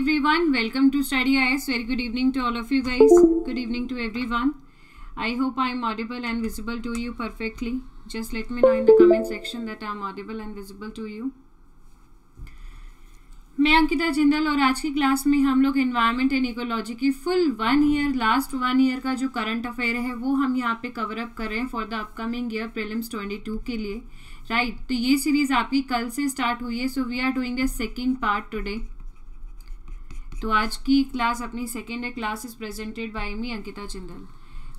everyone. Welcome to Study IS. Very good evening to all of you guys. Good evening to everyone. I hope I am audible and visible to you perfectly. Just let me know in the comment section that I am audible and visible to you. मैं अंकिता जिंदल और आज की class में हम लोग environment and ecology की full last one year का जो करंट अफेयर है वो हम यहाँ पे कवर अप कर रहे हैं for the upcoming year prelims 22 के लिए, राइट तो ये सीरीज आपकी कल से स्टार्ट हुई है. So we are doing the second part today. तो आज की क्लास अपनी second class is presented by me Ankita Jindal.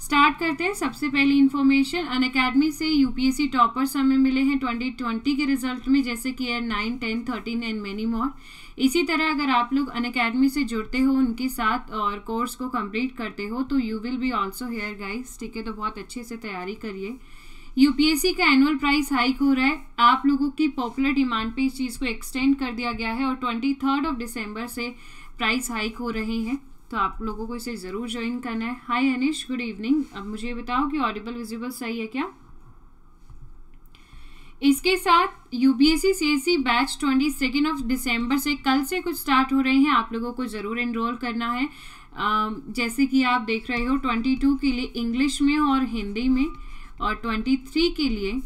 Start करते हैं. सबसे पहली इन्फॉर्मेशन अनअकैडमी से यूपीएससी टॉपर्स हमें मिले हैं 2020 के रिजल्ट में, जैसे कि ईयर 9, 10, 13 एंड मेनी मोर. इसी तरह अगर आप लोग अनअकैडमी से जुड़ते हो उनके साथ और कोर्स को कंप्लीट करते हो तो you will be also here guys, ठीक है. तो बहुत अच्छे से तैयारी करिए. यूपीएससी का एनुअल प्राइस हाइक हो रहा है. आप लोगों की पॉपुलर डिमांड पे इस चीज़ को एक्सटेंड कर दिया गया है और 23 दिसंबर से प्राइस हाइक हो रहे हैं. तो आप लोगों को इसे ज़रूर ज्वाइन करना है. Hi Anish, good evening. अब मुझे बताओ कि ऑडिबल विजिबल सही है क्या. इसके साथ यूपीएससी सीएससी बैच 22 दिसंबर से कल से कुछ स्टार्ट हो रहे हैं. आप लोगों को ज़रूर एनरोल करना है. जैसे कि आप देख रहे हो 22 के लिए इंग्लिश में और हिंदी में और 23 के लिए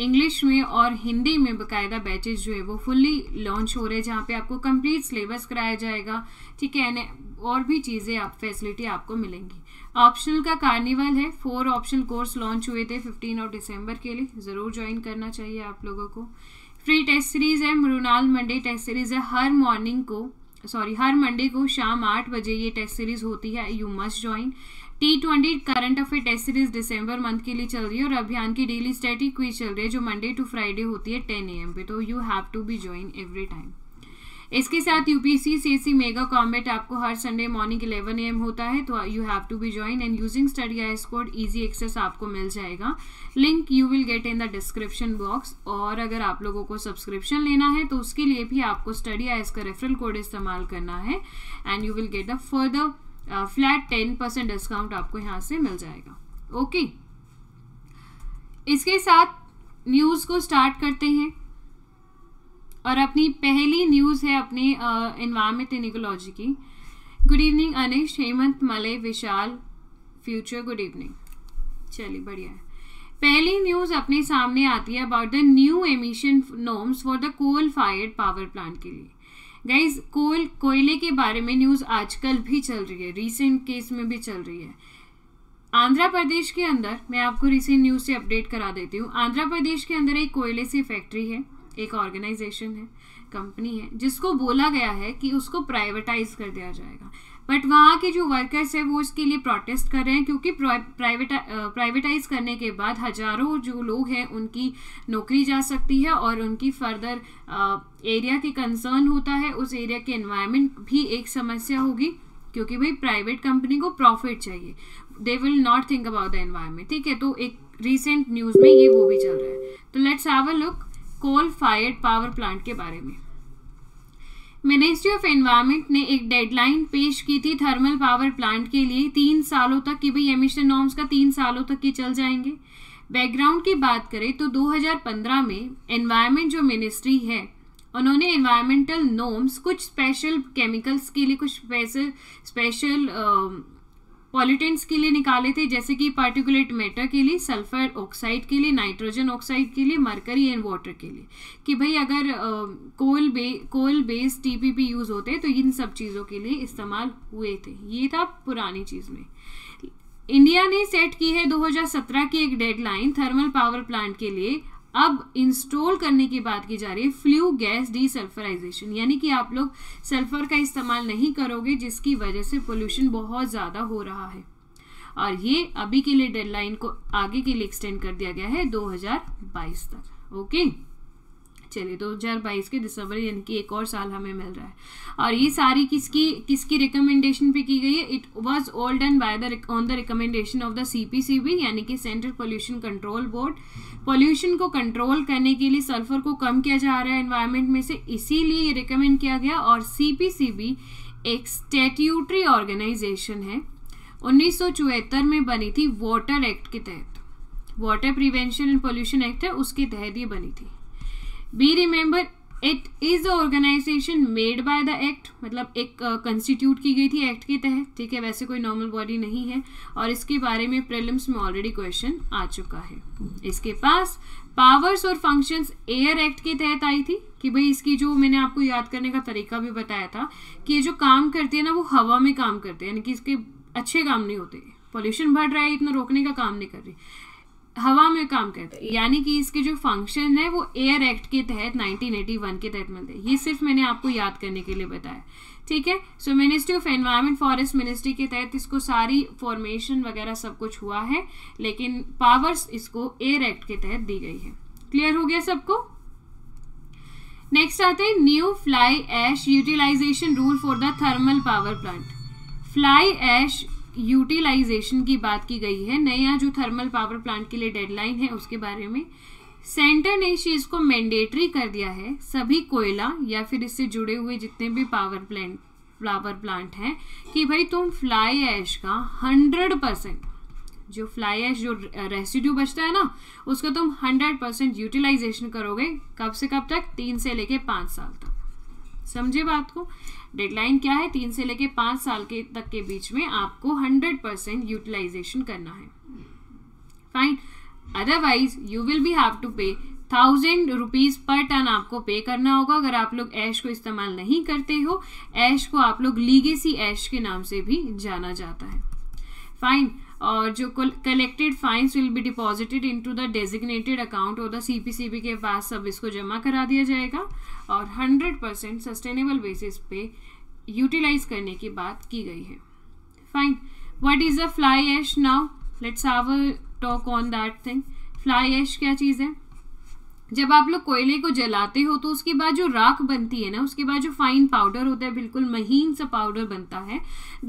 इंग्लिश में और हिंदी में बकायदा बैचेज जो है वो फुल्ली लॉन्च हो रहे हैं, जहाँ पे आपको कंप्लीट सिलेबस कराया जाएगा, ठीक है. और भी चीज़ें आप फैसिलिटी आपको मिलेंगी. ऑप्शनल का कार्निवल है. 4 ऑप्शनल कोर्स लॉन्च हुए थे 15 दिसंबर के लिए. ज़रूर ज्वाइन करना चाहिए आप लोगों को. फ्री टेस्ट सीरीज़ है. मृणाल मंडे टेस्ट सीरीज़ है. हर मंडे को शाम 8 बजे ये टेस्ट सीरीज़ होती है. You must join. T20 current affair test series December month के लिए चल रही है और अभियान की डेली स्टैटिक क्विज चल रही है जो मंडे टू फ्राइडे होती है 10 AM पे. तो you have to be join every time. इसके साथ यूपीएससी सीएससी मेगा कॉम्बैट आपको हर संडे मॉर्निंग 11 AM होता है. तो you have to be join and using study IS code easy access आपको मिल जाएगा. Link you will get in the description box. और अगर आप लोगों को सब्सक्रिप्शन लेना है तो उसके लिए भी आपको स्टडी आईएस का रेफरल कोड इस्तेमाल करना है and you will get the further flat 10% discount आपको यहाँ से मिल जाएगा. ओके इसके साथ न्यूज़ को स्टार्ट करते हैं और अपनी पहली न्यूज़ है अपने एनवायरमेंट एंड इकोलॉजी की. Good evening Anish, Hemant, Malay, Vishal, future, good evening. चलिए बढ़िया है. पहली न्यूज़ अपने सामने आती है about the new emission norms for the coal fired power plant के लिए. गाइज कोयले के बारे में न्यूज़ आजकल भी चल रही है, रीसेंट केस में भी चल रही है. आंध्र प्रदेश के अंदर, मैं आपको रीसेंट न्यूज़ से अपडेट करा देती हूँ. आंध्र प्रदेश के अंदर एक कोयले से फैक्ट्री है, एक ऑर्गेनाइजेशन है, कंपनी है, जिसको बोला गया है कि उसको प्राइवेटाइज कर दिया जाएगा. बट वहाँ के जो वर्कर्स हैं वो इसके लिए प्रोटेस्ट कर रहे हैं क्योंकि प्राइवेटाइज करने के बाद हज़ारों जो लोग हैं उनकी नौकरी जा सकती है और उनकी फर्दर एरिया के कंसर्न होता है, उस एरिया के एनवायरनमेंट भी एक समस्या होगी क्योंकि भाई प्राइवेट कंपनी को प्रॉफिट चाहिए. They will not think about the environment, ठीक है. तो एक रिसेंट न्यूज़ में ये वो भी चल रहा है. तो let's have a look coal fired power plant के बारे में. मिनिस्ट्री ऑफ एनवायरनमेंट ने एक डेडलाइन पेश की थी थर्मल पावर प्लांट के लिए 3 सालों तक कि भाई एमिशन नॉर्म्स का 3 सालों तक ही चल जाएंगे. बैकग्राउंड की बात करें तो 2015 में एनवायरनमेंट जो मिनिस्ट्री है उन्होंने एनवायरमेंटल नॉर्म्स कुछ स्पेशल केमिकल्स के लिए, कुछ स्पेशल पॉल्यूटेंट्स के लिए निकाले थे, जैसे कि पार्टिकुलेट मैटर के लिए, सल्फर ऑक्साइड के लिए, नाइट्रोजन ऑक्साइड के लिए, मरकरी एंड वाटर के लिए, कि भाई अगर कोल बेस्ड टीपीपी यूज़ होते तो इन सब चीज़ों के लिए इस्तेमाल हुए थे. ये था पुरानी चीज़ में. इंडिया ने सेट की है 2017 की एक डेडलाइन थर्मल पावर प्लांट के लिए. अब इंस्टॉल करने की बात की जा रही है फ्ल्यू गैस डीसल्फराइजेशन, यानी कि आप लोग सल्फर का इस्तेमाल नहीं करोगे जिसकी वजह से पोल्यूशन बहुत ज़्यादा हो रहा है. और ये अभी के लिए डेडलाइन को आगे के लिए एक्सटेंड कर दिया गया है 2022 तक. ओके चलिए 2022 के दिसंबर, यानी कि एक और साल हमें मिल रहा है. और ये सारी किसकी रिकमेंडेशन पे की गई है. It was all done by the on the recommendation of the CPCB, यानी कि central pollution control board. Pollution को कंट्रोल करने के लिए सल्फर को कम किया जा रहा है एनवायरनमेंट में से, इसीलिए ये रिकमेंड किया गया. और CPCB एक स्टैट्यूटरी ऑर्गेनाइजेशन है, 1974 में बनी थी वाटर एक्ट के तहत. Water prevention and pollution act है उसके तहत ये बनी थी. Be remember it is organisation made by the act, मतलब एक कंस्टिट्यूट की गई थी एक्ट के तहत, ठीक है, वैसे कोई नॉर्मल बॉडी नहीं है। और इसके बारे में प्रीलिम्स में ऑलरेडी क्वेश्चन आ चुका है। इसके पास पावर्स और फंक्शंस एयर एक्ट के तहत आई थी, कि भाई इसकी जो मैंने आपको याद करने का तरीका भी बताया था कि ये जो काम करती है ना वो हवा में काम करते हैं, यानी कि इसके अच्छे काम नहीं होते, पॉल्यूशन बढ़ रहा है इतना रोकने का काम नहीं कर रही, हवा में काम करते हैं, यानी कि इसके जो फंक्शन है वो एयर एक्ट के तहत 1981 के तहत मिलते हैं। ये सिर्फ मैंने आपको याद करने के लिए बताया, ठीक है। So ministry of environment forest ministry के तहत इसको सारी फॉर्मेशन वगैरह सब कुछ हुआ है, लेकिन पावर्स इसको एयर एक्ट के तहत दी गई है। क्लियर हो गया सबको। नेक्स्ट आते हैं new fly ash utilisation rule for the thermal power plant. Fly ash utilisation की बात की गई है, नया जो थर्मल पावर प्लांट के लिए डेडलाइन है उसके बारे में। सेंटर ने इस चीज़ को मैंडेटरी कर दिया है, सभी कोयला या फिर इससे जुड़े हुए जितने भी पावर प्लांट हैं कि भाई तुम फ्लाई ऐश का 100% जो फ्लाई ऐश जो रेसिड्यू बचता है ना उसका तुम 100% यूटिलाइजेशन करोगे, कब से कब तक? 3 से लेके 5 साल तक। समझे बात को? डेडलाइन क्या है? 3 से लेके 5 साल के तक के बीच में आपको 100% यूटिलाइजेशन करना है। Fine, otherwise you will be have to pay 1000 rupees per ton आपको पे करना होगा अगर आप लोग ऐश को इस्तेमाल नहीं करते हो। ऐश को आप लोग लीगेसी ऐश के नाम से भी जाना जाता है। फाइन, और जो collected fines will be deposited into the designated account और द सीपीसीबी के पास सब इसको जमा करा दिया जाएगा और 100% सस्टेनेबल बेसिस पे यूटिलाइज करने की बात की गई है। Fine, what is a fly ash now? Let's have a talk on that thing. Fly ash क्या चीज़ है? जब आप लोग कोयले को जलाते हो तो उसके बाद जो राख बनती है ना, उसके बाद जो फाइन पाउडर होता है, बिल्कुल महीन सा पाउडर बनता है,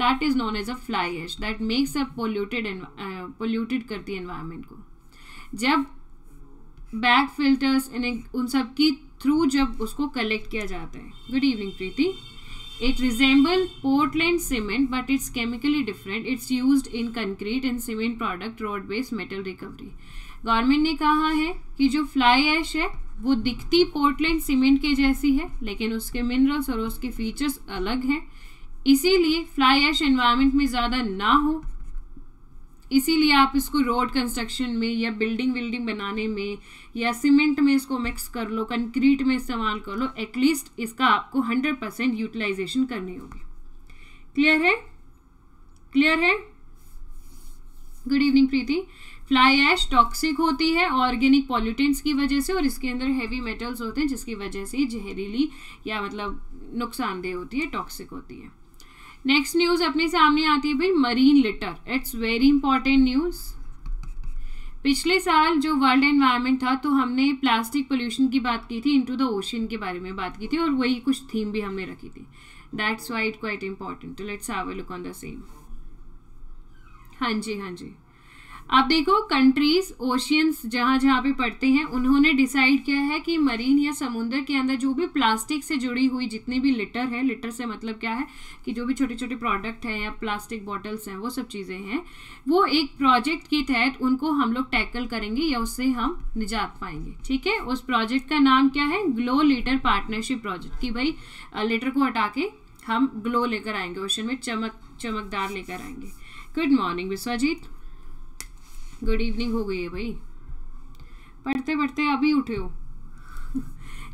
that is known as a fly ash that makes a polluted करती है एनवायरनमेंट को। जब बैग फिल्टर्स उन सब की थ्रू जब उसको कलेक्ट किया जाता है। Good evening Preeti. It resemble Portland cement but it's chemically different. It's use in concrete and cement product road based metal recovery. Government ने कहा है कि जो फ्लाई ऐश है वो दिखती पोर्टलैंड सीमेंट के जैसी है लेकिन उसके मिनरल्स और उसके फीचर्स अलग हैं, इसीलिए फ्लाई ऐश एनवायरनमेंट में ज़्यादा ना हो, इसीलिए आप इसको रोड कंस्ट्रक्शन में या बिल्डिंग बनाने में या सीमेंट में इसको मिक्स कर लो, कंक्रीट में इस्तेमाल कर लो, एटलीस्ट इसका आपको 100% यूटिलाइजेशन करनी होगी। क्लियर है? क्लियर है? Good evening Preeti. Fly ash toxic होती है ऑर्गेनिक पॉल्यूटेंट्स की वजह से और इसके अंदर हैवी मेटल्स होते हैं जिसकी वजह से जहरीली या मतलब नुकसानदेह होती है, टॉक्सिक होती है। नेक्स्ट न्यूज़ अपने सामने आती है भाई marine litter. It's very important news. पिछले साल जो वर्ल्ड एनवायरनमेंट था तो हमने प्लास्टिक पोल्यूशन की बात की थी, इनटू द ओशन के बारे में बात की थी और वही कुछ थीम भी हमने रखी थी। That's why it quite important. Let's have a look on the same. हाँ जी, हाँ जी, आप देखो कंट्रीज ओशियंस जहाँ जहाँ पे पड़ते हैं उन्होंने डिसाइड किया है कि मरीन या समुंदर के अंदर जो भी प्लास्टिक से जुड़ी हुई जितनी भी लिटर है, लिटर से मतलब क्या है कि जो भी छोटे छोटे प्रोडक्ट हैं या प्लास्टिक बॉटल्स हैं, वो सब चीज़ें हैं, वो एक प्रोजेक्ट के तहत उनको हम लोग टैकल करेंगे या उससे हम निजात पाएंगे। ठीक है, उस प्रोजेक्ट का नाम क्या है? GloLitter partnership project. कि भाई लिटर को हटा के हम ग्लो लेकर आएंगे, ओशन में चमकदार लेकर आएंगे। Good morning Vishwajeet, good evening हो गई है भाई, पढ़ते पढ़ते अभी उठे हो।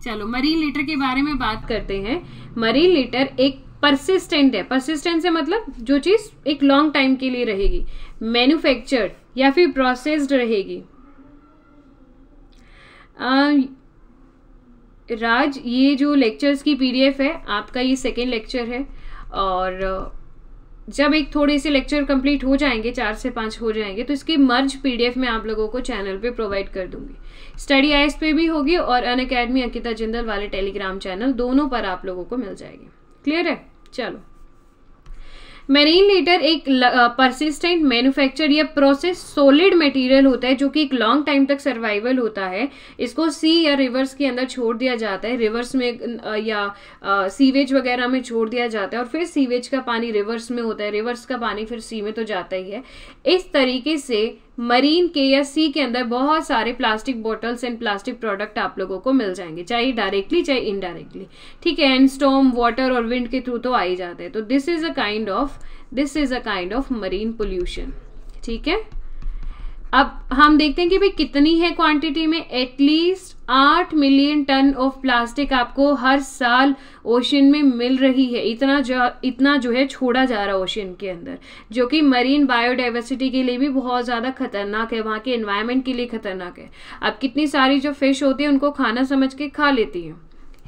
चलो मरीन लिटर के बारे में बात करते हैं। मरीन लिटर एक परसिस्टेंट है। परसिस्टेंट से मतलब जो चीज़ एक लॉन्ग टाइम के लिए रहेगी, मैन्युफैक्चर्ड या फिर प्रोसेस्ड रहेगी। राज, ये जो लेक्चर्स की पीडीएफ है आपका, ये सेकेंड लेक्चर है और जब एक थोड़े से लेक्चर कंप्लीट हो जाएंगे, 4 से 5 हो जाएंगे, तो इसकी मर्ज पीडीएफ मैं आप लोगों को चैनल पे प्रोवाइड कर दूंगी। स्टडी आइस पे भी होगी और अन अकेडमी अंकिता जिंदल वाले टेलीग्राम चैनल, दोनों पर आप लोगों को मिल जाएगी। क्लियर है? चलो, मैरीन लीटर एक परसिस्टेंट मैन्युफैक्चर या प्रोसेस सॉलिड मटेरियल होता है जो कि एक लॉन्ग टाइम तक सर्वाइवल होता है। इसको सी या रिवर्स के अंदर छोड़ दिया जाता है, रिवर्स में या सीवेज वगैरह में छोड़ दिया जाता है और फिर सीवेज का पानी रिवर्स में होता है, रिवर्स का पानी फिर सी में तो जाता ही है। इस तरीके से मरीन KSC के अंदर बहुत सारे plastic bottles and plastic product आप लोगों को मिल जाएंगे, चाहे डायरेक्टली चाहे इनडायरेक्टली, ठीक है। एंड स्टॉर्म वाटर और विंड के थ्रू तो आ ही जाते हैं। तो this is a kind of marine pollution, ठीक है। अब हम देखते हैं कि भाई कितनी है क्वांटिटी में, at least 8 million ton of plastic आपको हर साल ओशन में मिल रही है। इतना जो है छोड़ा जा रहा है ओशन के अंदर, जो कि मरीन बायोडाइवर्सिटी के लिए भी बहुत ज़्यादा खतरनाक है, वहाँ के एनवायरनमेंट के लिए खतरनाक है। अब कितनी सारी जो फिश होती है उनको खाना समझ के खा लेती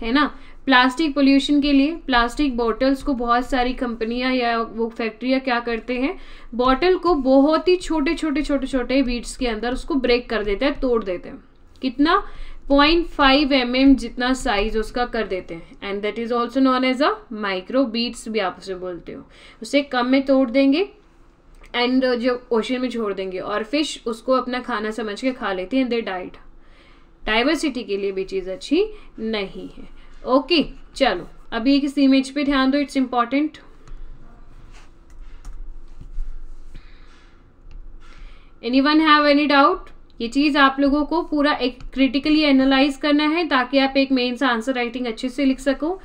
है ना। प्लास्टिक पोल्यूशन के लिए प्लास्टिक बॉटल्स को बहुत सारी कंपनियां या वो फैक्ट्रियां क्या करते हैं, बॉटल को बहुत ही छोटे बीट्स के अंदर उसको ब्रेक कर देते हैं, तोड़ देते हैं। कितना 0.5 mm जितना साइज उसका कर देते हैं, and that is also known as a micro beads भी आप उसे बोलते हो। उसे कम में तोड़ देंगे एंड जो ओशन में छोड़ देंगे, और फिश उसको अपना खाना समझ के खा लेती है एंड दे डाइड। डाइवर्सिटी के लिए भी चीज़ अच्छी नहीं है। ओके चलो अभी किस इमेज पे ध्यान दो, it's important. Anyone have any doubt? ये चीज आप लोगों को पूरा एक क्रिटिकली एनालाइज करना है ताकि आप एक मेन सा आंसर राइटिंग अच्छे से लिख सको।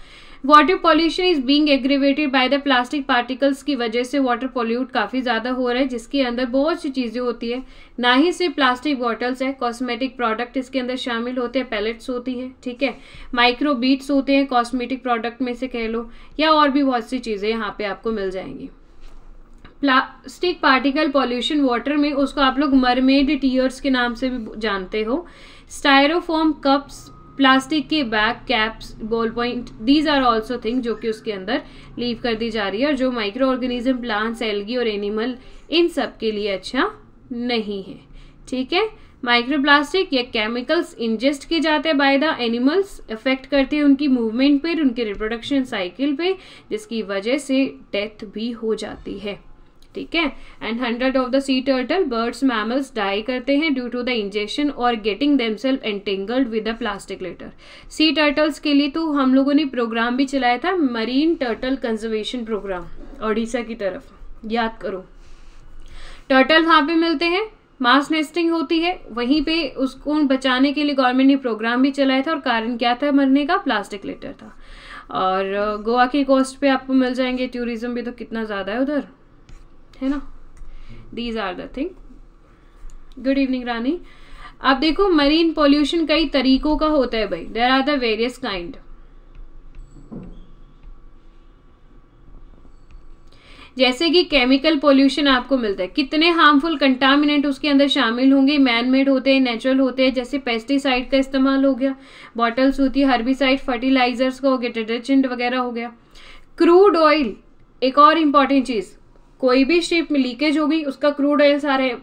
Water pollution is being aggravated by the plastic particles की वजह से वाटर पॉल्यूट काफ़ी ज़्यादा हो रहा है, जिसके अंदर बहुत सी चीज़ें होती है। ना ही सिर्फ प्लास्टिक बॉटल्स है, कॉस्मेटिक प्रोडक्ट इसके अंदर शामिल होते हैं, पैलेट्स होती हैं, ठीक है, माइक्रो बीट्स होते हैं कॉस्मेटिक प्रोडक्ट में से कह लो, या और भी बहुत सी चीज़ें यहाँ पे आपको मिल जाएंगी। प्लास्टिक पार्टिकल पॉल्यूशन वाटर में, उसको आप लोग मरमेड टीयर्स के नाम से भी जानते हो, स्टायरोफोम कप्स, प्लास्टिक के bag, caps, ball point, these are also thing जो कि उसके अंदर लीव कर दी जा रही है, और जो माइक्रो ऑर्गेनिज्म प्लांट्स, एल्गी और एनिमल, इन सब के लिए अच्छा नहीं है, ठीक है। माइक्रो प्लास्टिक या केमिकल्स इंजेस्ट किए जाते हैं बाय द एनिमल्स, अफेक्ट करते हैं उनकी मूवमेंट पर, उनके रिप्रोडक्शन साइकिल पे, जिसकी वजह से डेथ भी हो जाती है, ठीक है। And 100 of the sea turtle, birds, mammals die करते हैं ड्यू टू द इंजेक्शन और getting themselves entangled with the plastic litter. Sea turtles के लिए तो हम लोगों ने प्रोग्राम भी चलाया था, marine turtle conservation programme, Odisha की तरफ, याद करो। टर्टल वहाँ पे मिलते हैं, मास नेस्टिंग होती है, वहीं पे उसको बचाने के लिए गवर्नमेंट ने प्रोग्राम भी चलाया था, और कारण क्या था मरने का? प्लास्टिक लेटर था। और गोवा की कोस्ट पे आपको मिल जाएंगे, टूरिज्म भी तो कितना ज़्यादा है उधर, है ना। These are the thing. Good evening Rani. आप देखो मरीन पॉल्यूशन कई तरीकों का होता है भाई, there are the various kind. जैसे कि केमिकल पॉल्यूशन आपको मिलता है, कितने हार्मफुल कंटामिनेंट उसके अंदर शामिल होंगे, मैनमेड होते हैं, नेचुरल होते हैं, जैसे पेस्टिसाइड का इस्तेमाल हो गया, बॉटल्स होती है, हर्बिसाइड, फर्टिलाइजर्स का हो गया, डिटर्जेंट वगैरह हो गया। क्रूड ऑयल एक और इम्पॉर्टेंट चीज़, कोई भी शिप में लीकेज हो गई, उसका क्रूड ऑयल सारे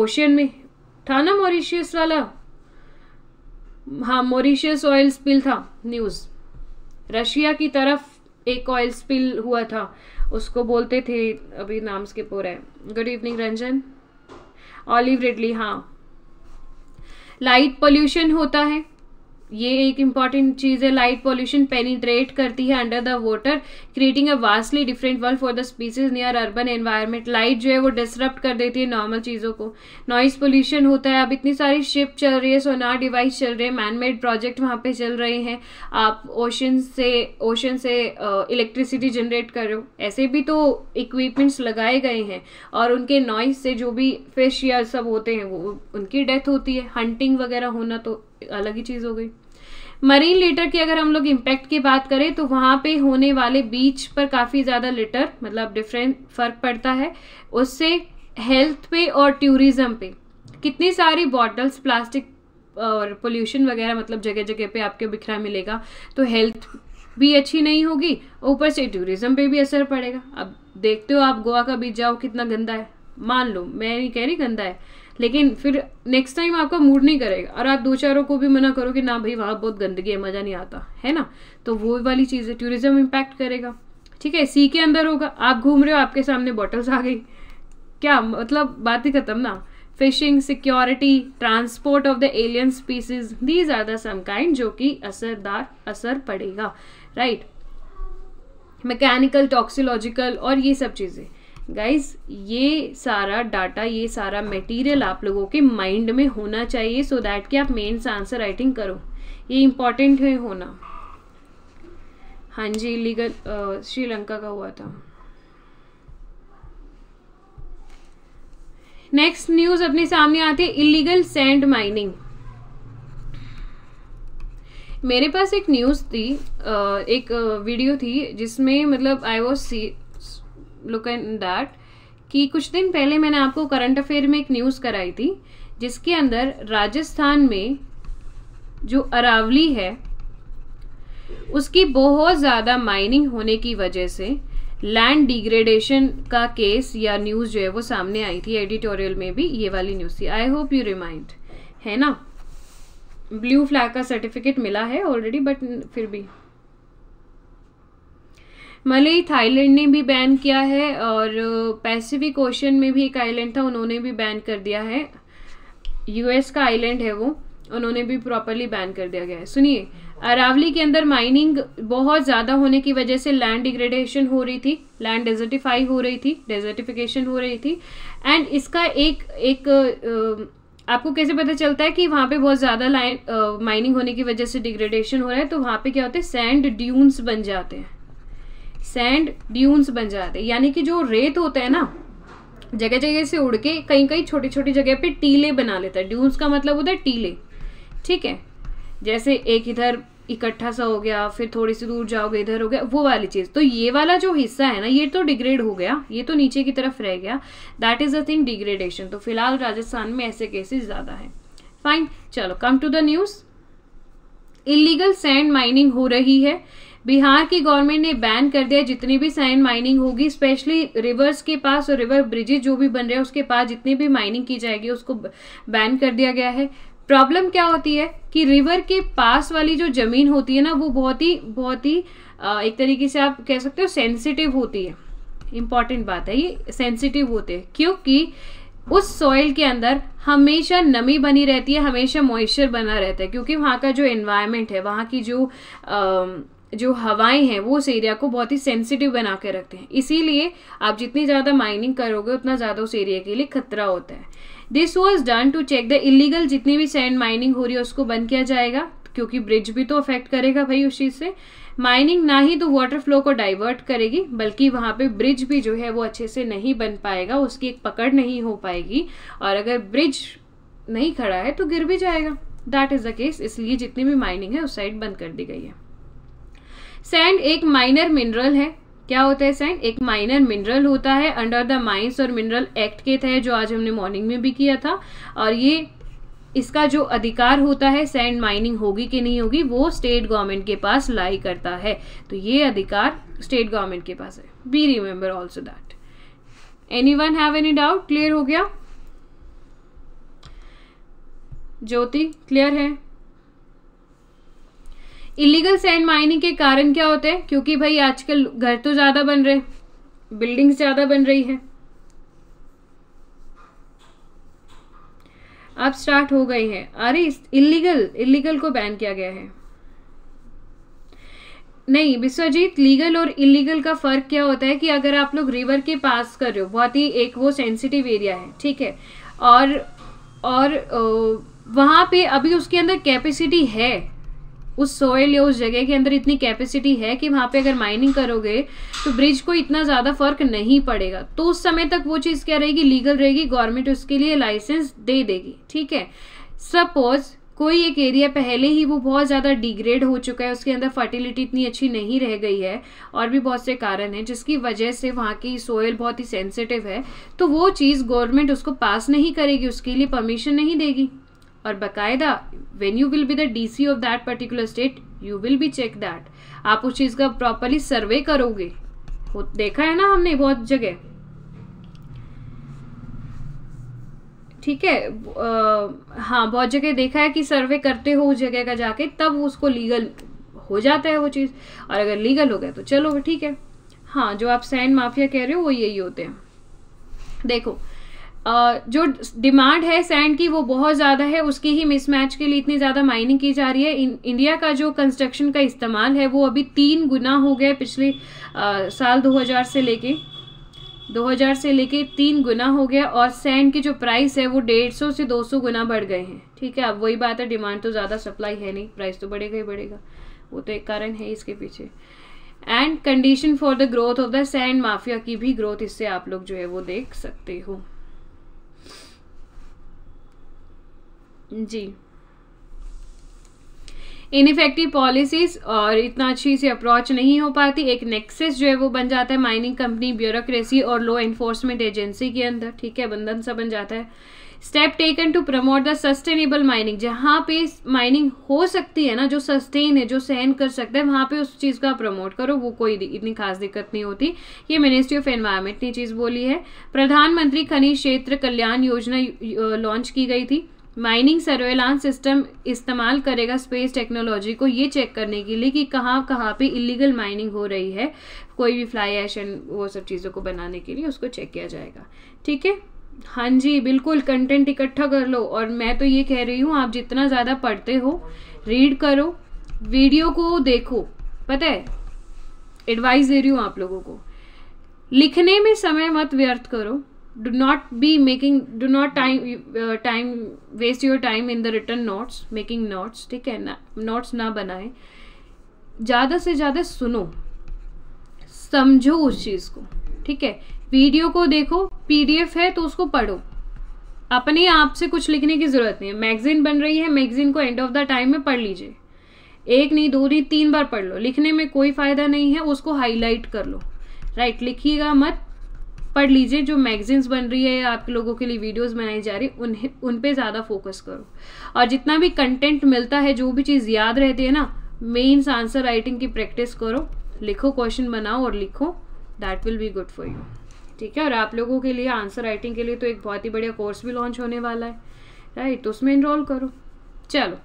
ओशियन में था ना, मॉरिशियस वाला, हाँ मॉरिशियस ऑयल स्पिल था न्यूज़, रशिया की तरफ एक ऑयल स्पिल हुआ था, उसको बोलते थे, अभी नाम स्किप हो रहा है। Good evening Ranjan. Olive ridley, हाँ। लाइट पोल्यूशन होता है, ये एक इम्पॉर्टेंट चीज़ है। लाइट पॉल्यूशन पेनिट्रेट करती है under the water, creating a vastly different world for the species near urban environment. Light जो है वो डिसरप्ट कर देती है नॉर्मल चीज़ों को। नॉइज़ पोल्यूशन होता है, अब इतनी सारी शिप चल रही है, सोनार डिवाइस चल रहे हैं, मैनमेड प्रोजेक्ट वहाँ पे चल रहे हैं, आप ओशन से इलेक्ट्रिसिटी जनरेट कर रहे हो, ऐसे भी तो इक्विपमेंट्स लगाए गए हैं, और उनके नॉइज़ से जो भी फिश या सब होते हैं वो उनकी डेथ होती है। हंटिंग वगैरह होना तो अलग ही चीज़ हो गई। मरीन लिटर की अगर हम लोग इम्पैक्ट की बात करें तो वहाँ पे होने वाले बीच पर काफ़ी ज़्यादा लिटर, मतलब डिफरेंट फ़र्क पड़ता है, उससे हेल्थ पे और टूरिज़म पे। कितनी सारी बॉटल्स, प्लास्टिक और पोल्यूशन वगैरह, मतलब जगह जगह पे आपके बिखरा मिलेगा, तो हेल्थ भी अच्छी नहीं होगी, ऊपर से टूरिज़म पे भी असर पड़ेगा। अब देखते हो आप गोवा का बीच जाओ कितना गंदा है, मान लो, मैं नहीं कह रही गंदा है, लेकिन फिर नेक्स्ट टाइम आपका मूड नहीं करेगा, और आप दो चारों को भी मना करो कि ना भाई वहाँ बहुत गंदगी है, मज़ा नहीं आता, है ना। तो वो वाली चीज़ें टूरिज्म इम्पैक्ट करेगा, ठीक है। सी के अंदर होगा, आप घूम रहे हो, आपके सामने बॉटल्स आ गई, क्या मतलब, बात ही खत्म ना। Fishing, security, transport of the alien species, these are the some kind जो कि असरदार असर पड़ेगा, राइट। मैकेनिकल, टॉक्सिलॉजिकल और ये सब चीज़ें। गाइज ये सारा डाटा, ये सारा मटेरियल आप लोगों के माइंड में होना चाहिए सो दैट कि आप मेन्स आंसर राइटिंग करो, ये इम्पॉर्टेंट है होना। हाँ जी, इलीगल श्रीलंका का हुआ था। नेक्स्ट न्यूज अपने सामने आती है इलीगल सैंड माइनिंग। मेरे पास एक न्यूज़ थी, एक वीडियो थी जिसमें मतलब I was see look and that कि कुछ दिन पहले मैंने आपको करंट अफेयर में एक न्यूज़ कराई थी जिसके अंदर राजस्थान में जो अरावली है उसकी बहुत ज़्यादा माइनिंग होने की वजह से लैंड डिग्रेडेशन का केस या न्यूज़ जो है वो सामने आई थी। एडिटोरियल में भी ये वाली न्यूज़ थी। आई होप यू रिमाइंड, है ना। ब्लू फ्लैग का सर्टिफिकेट मिला है ऑलरेडी, बट फिर भी मलय थाईलैंड ने भी बैन किया है और पैसिफिक ओशन में भी एक आइलैंड था उन्होंने भी बैन कर दिया है। यूएस का आइलैंड है वो, उन्होंने भी प्रॉपरली बैन कर दिया गया है। सुनिए, अरावली के अंदर माइनिंग बहुत ज़्यादा होने की वजह से लैंड डिग्रेडेशन हो रही थी, लैंड डेजर्टिफाई हो रही थी, डेजर्टिफिकेशन हो रही थी। एंड इसका आपको कैसे पता चलता है कि वहाँ पे बहुत ज़्यादा माइनिंग होने की वजह से डिग्रेडेशन हो रहा है? तो वहाँ पे क्या होते हैं, सैंड ड्यून्स बन जाते हैं, सैंड ड्यून्स बन जाते हैं। यानी कि जो रेत होता है ना, जगह जगह से उड़ के कहीं कहीं छोटी छोटी जगह पे टीले बना लेता है। ड्यून्स का मतलब होता है टीले, ठीक है। जैसे एक इधर इकट्ठा सा हो गया, फिर थोड़ी सी दूर जाओगे इधर हो गया, वो वाली चीज़। तो ये वाला जो हिस्सा है ना, ये तो डिग्रेड हो गया, ये तो नीचे की तरफ रह गया। That is a thing degradation. तो फिलहाल राजस्थान में ऐसे केसेस ज़्यादा हैं। फाइन, चलो come to the news. Illegal sand mining हो रही है। बिहार की गवर्नमेंट ने बैन कर दिया जितनी भी सैंड माइनिंग होगी, स्पेशली रिवर्स के पास और रिवर ब्रिजेज जो भी बन रहे हैं उसके पास जितनी भी माइनिंग की जाएगी उसको बैन कर दिया गया है। प्रॉब्लम क्या होती है कि रिवर के पास वाली जो ज़मीन होती है ना, वो बहुत ही एक तरीके से आप कह सकते हो सेंसिटिव होती है। इम्पॉर्टेंट बात है, ये सेंसिटिव होते हैं क्योंकि उस सॉइल के अंदर हमेशा नमी बनी रहती है, हमेशा मॉइस्चर बना रहता है, क्योंकि वहाँ का जो एनवायरनमेंट है, वहाँ की जो हवाएं हैं वो उस एरिया को बहुत ही सेंसिटिव बना के रखते हैं। इसीलिए आप जितनी ज़्यादा माइनिंग करोगे उतना ज़्यादा उस एरिया के लिए खतरा होता है। This was done to check the illegal जितनी भी सैंड माइनिंग हो रही है उसको बंद किया जाएगा, क्योंकि ब्रिज भी तो अफेक्ट करेगा भाई उस चीज़ से। माइनिंग ना ही तो वाटर फ्लो को डाइवर्ट करेगी, बल्कि वहाँ पे ब्रिज भी जो है वो अच्छे से नहीं बन पाएगा, उसकी एक पकड़ नहीं हो पाएगी, और अगर ब्रिज नहीं खड़ा है तो गिर भी जाएगा। That is the case. इसलिए जितनी भी माइनिंग है उस साइड बंद कर दी गई है। सैंड एक माइनर मिनरल है। क्या होता है सैंड? एक माइनर मिनरल होता है अंडर द माइंस और मिनरल एक्ट के तहत, जो आज हमने मॉर्निंग में भी किया था। और ये इसका जो अधिकार होता है सैंड माइनिंग होगी कि नहीं होगी, वो स्टेट गवर्नमेंट के पास लाई करता है। तो ये अधिकार स्टेट गवर्नमेंट के पास है। Be remember also that. Any one have any doubt? Clear हो गया? ज्योति क्लियर है? इलीगल सैंड माइनिंग के कारण क्या होते हैं? क्योंकि भाई आजकल घर तो ज़्यादा बन रहे, बिल्डिंग्स ज़्यादा बन रही हैं, अब स्टार्ट हो गई है। अरे इलीगल को बैन किया गया है। नहीं विश्वजीत, लीगल और इलीगल का फ़र्क क्या होता है कि अगर आप लोग रिवर के पास कर रहे हो, बहुत ही एक वो सेंसिटिव एरिया है, ठीक है, और वहाँ पे अभी उसके अंदर कैपेसिटी है, उस सॉइल या उस जगह के अंदर इतनी कैपेसिटी है कि वहाँ पे अगर माइनिंग करोगे तो ब्रिज को इतना ज़्यादा फर्क नहीं पड़ेगा। तो उस समय तक वो चीज़ क्या रहेगी? लीगल रहेगी। गवर्नमेंट उसके लिए लाइसेंस दे देगी, ठीक है। सपोज कोई एक एरिया पहले ही वो बहुत ज़्यादा डिग्रेड हो चुका है, उसके अंदर फर्टिलिटी इतनी अच्छी नहीं रह गई है, और भी बहुत से कारण हैं जिसकी वजह से वहाँ की सॉइल बहुत ही सेंसिटिव है, तो वो चीज़ गवर्नमेंट उसको पास नहीं करेगी, उसके लिए परमिशन नहीं देगी। और बाकायदा when you will be the DC of that particular state, you will be check that. आप उस चीज़ का प्रॉपरली सर्वे करोगे। देखा है ना हमने बहुत जगह, ठीक है। हाँ, बहुत जगह देखा है कि सर्वे करते हो उस जगह का जाके, तब उसको लीगल हो जाता है वो चीज़। और अगर लीगल हो गया तो चलो ठीक है। हाँ, जो आप सैंड माफिया कह रहे हो वो यही होते हैं। देखो जो डिमांड है सैंड की वो बहुत ज़्यादा है, उसकी ही मिसमैच के लिए इतनी ज़्यादा माइनिंग की जा रही है। इंडिया का जो कंस्ट्रक्शन का इस्तेमाल है वो अभी 3 गुना हो गया पिछले साल 2000 से लेके 2000 से लेके 3 गुना हो गया और सैंड के जो प्राइस है वो 150 से 200 गुना बढ़ गए हैं। ठीक है, अब वही बात है, डिमांड तो ज़्यादा सप्लाई है नहीं, प्राइस तो बढ़ेगा ही बढ़ेगा, वो तो एक कारण है इसके पीछे। And condition for the growth of the sand mafia की भी ग्रोथ इससे आप लोग जो है वो देख सकते हो जी। इनफेक्टिव पॉलिसीज और इतना अच्छी से अप्रोच नहीं हो पाती, एक नेक्सेस जो है वो बन जाता है माइनिंग कंपनी, ब्यूरोक्रेसी और लॉ एनफोर्समेंट एजेंसी के अंदर। ठीक है, बंधन सा बन जाता है। Step taken to promote the sustainable mining, जहाँ पे माइनिंग हो सकती है ना, जो सस्टेन है, जो सहन कर सकते हैं, वहाँ पे उस चीज़ का प्रमोट करो, वो कोई इतनी खास दिक्कत नहीं होती। ये मिनिस्ट्री ऑफ एनवायरमेंट ने चीज़ बोली है। प्रधानमंत्री खनिज क्षेत्र कल्याण योजना लॉन्च की गई थी। माइनिंग सर्वेलांस सिस्टम इस्तेमाल करेगा स्पेस टेक्नोलॉजी को ये चेक करने के लिए कि कहाँ कहाँ पे इलीगल माइनिंग हो रही है, कोई भी फ्लाई ऐश वो सब चीज़ों को बनाने के लिए उसको चेक किया जाएगा। ठीक है, हाँ जी बिल्कुल, कंटेंट इकट्ठा कर लो और मैं तो ये कह रही हूँ आप जितना ज़्यादा पढ़ते हो, रीड करो, वीडियो को देखो, पता है एडवाइस दे रही हूँ आप लोगों को, लिखने में समय मत व्यर्थ करो। do not waste your time in the written notes, making notes। ठीक है ना, notes ना बनाएं, ज़्यादा से ज़्यादा सुनो, समझो उस चीज़ को। ठीक है, वीडियो को देखो, PDF है तो उसको पढ़ो, अपने आप से कुछ लिखने की ज़रूरत नहीं है। मैगजीन बन रही है, मैगजीन को एंड ऑफ द टाइम में पढ़ लीजिए, एक नहीं, दो नहीं, 3 बार पढ़ लो, लिखने में कोई फ़ायदा नहीं है, उसको हाईलाइट कर लो। राइट, लिखिएगा मत, पढ़ लीजिए। जो मैगजीन्स बन रही है या आप लोगों के लिए वीडियोस बनाई जा रही है उन पे ज़्यादा फोकस करो, और जितना भी कंटेंट मिलता है, जो भी चीज़ याद रहती है ना, मेन्स आंसर राइटिंग की प्रैक्टिस करो, लिखो, क्वेश्चन बनाओ और लिखो, that will be good for you. ठीक है, और आप लोगों के लिए आंसर राइटिंग के लिए तो एक बहुत ही बढ़िया कोर्स भी लॉन्च होने वाला है। राइट, तो उसमें इनरोल करो। चलो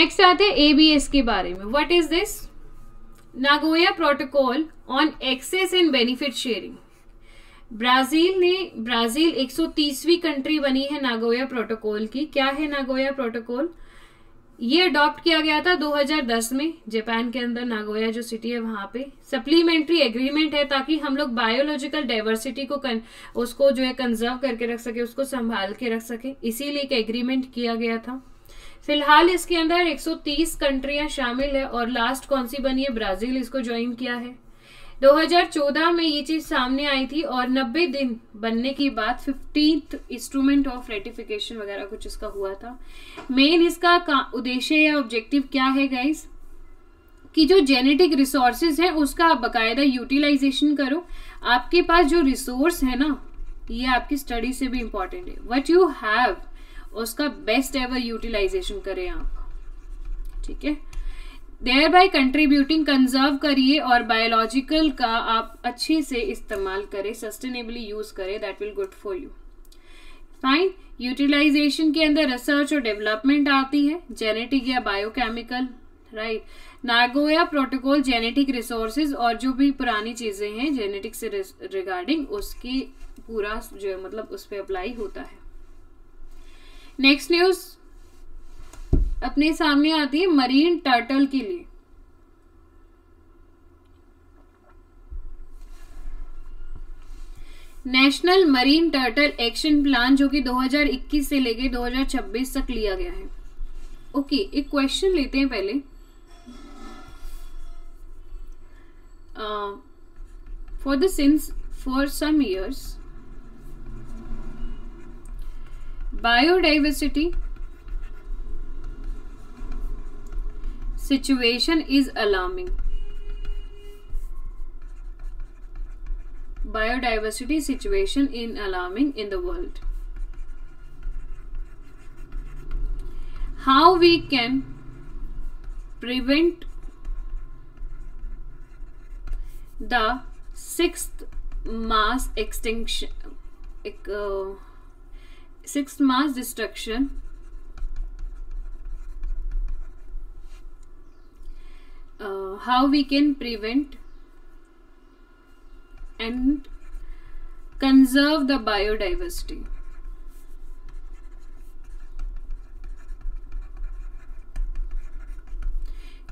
नेक्स्ट आते हैं ABS के बारे में। What is this? Nagoya protocol on access and benefit sharing. Brazil 130वीं कंट्री बनी है नागोया प्रोटोकॉल की। क्या है नागोया प्रोटोकॉल? ये अडॉप्ट किया गया था 2010 में जापान के अंदर, नागोया जो सिटी है वहाँ पे। सप्लीमेंट्री एग्रीमेंट है ताकि हम लोग बायोलॉजिकल डाइवर्सिटी को उसको जो है कंजर्व करके रख सके, उसको संभाल के रख सके, इसीलिए एक एग्रीमेंट किया गया था। फिलहाल इसके अंदर 130 कंट्रियां शामिल है और लास्ट कौन सी बनी है? ब्राज़ील, इसको ज्वाइन किया है। 2014 में ये चीज सामने आई थी और 90 दिन बनने की बात 15th इंस्ट्रूमेंट ऑफ रेटिफिकेशन वगैरह कुछ इसका हुआ था। मेन इसका उद्देश्य या ऑब्जेक्टिव क्या है गाइस? कि जो जेनेटिक रिसोर्सेज है उसका आप बाकायदा यूटिलाइजेशन करो। आपके पास जो रिसोर्स है ना, ये आपकी स्टडी से भी इम्पोर्टेंट है। व्हाट यू हैव, उसका बेस्ट एवर यूटिलाइजेशन करें आप। ठीक है, देयर बाय कंट्रीब्यूटिंग, कंजर्व करिए और बायोलॉजिकल का आप अच्छे से इस्तेमाल करें, सस्टेनेबली यूज करें, that will good for you. Fine, utilisation के अंदर रिसर्च और डेवलपमेंट आती है, जेनेटिक या biochemical. Right, Nagoya protocol genetic resources और जो भी पुरानी चीजें हैं जेनेटिक से रिगार्डिंग, उसकी पूरा जो है मतलब उस पर अप्लाई होता है। नेक्स्ट न्यूज अपने सामने आती है मरीन टर्टल के लिए। National marine turtle action plan जो कि 2021 से लेके 2026 तक लिया गया है। ओके, एक क्वेश्चन लेते हैं पहले। For some years biodiversity situation is alarming. Biodiversity situation is alarming in the world. How we can prevent the 6th mass destruction how we can prevent and conserve the biodiversity.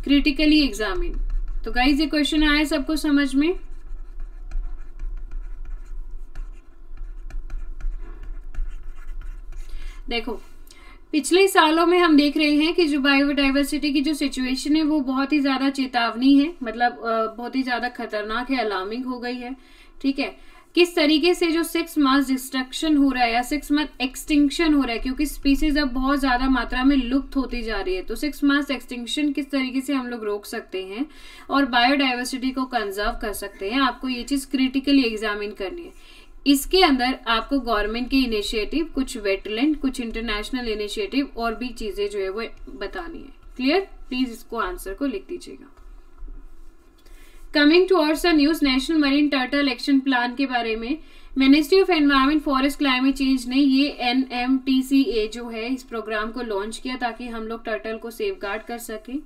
Critically examine। तो guys ये question आया सबको समझ में? देखो पिछले सालों में हम देख रहे हैं कि जो बायोडाइवर्सिटी की जो सिचुएशन है वो बहुत ही ज़्यादा चेतावनी है, मतलब बहुत ही ज़्यादा खतरनाक है, अलार्मिंग हो गई है। ठीक है, किस तरीके से जो 6 मास डिस्ट्रक्शन हो रहा है या 6 मास एक्सटिंक्शन हो रहा है, क्योंकि स्पीसीज अब बहुत ज़्यादा मात्रा में लुप्त होती जा रही है। तो 6 मास एक्सटिंक्शन किस तरीके से हम लोग रोक सकते हैं और बायोडाइवर्सिटी को कंजर्व कर सकते हैं, आपको ये चीज़ क्रिटिकली एग्जामिन करनी है। इसके अंदर आपको गवर्नमेंट के इनिशिएटिव, कुछ वेटलैंड, कुछ इंटरनेशनल इनिशिएटिव और भी चीज़ें जो है वो बतानी है। क्लियर, प्लीज़ इसको आंसर को लिख दीजिएगा। Coming to our news, national marine turtle action plan के बारे में ministry of environment, forest, climate change ने ये NMTCA जो है इस प्रोग्राम को लॉन्च किया ताकि हम लोग टर्टल को सेफगार्ड कर सकें।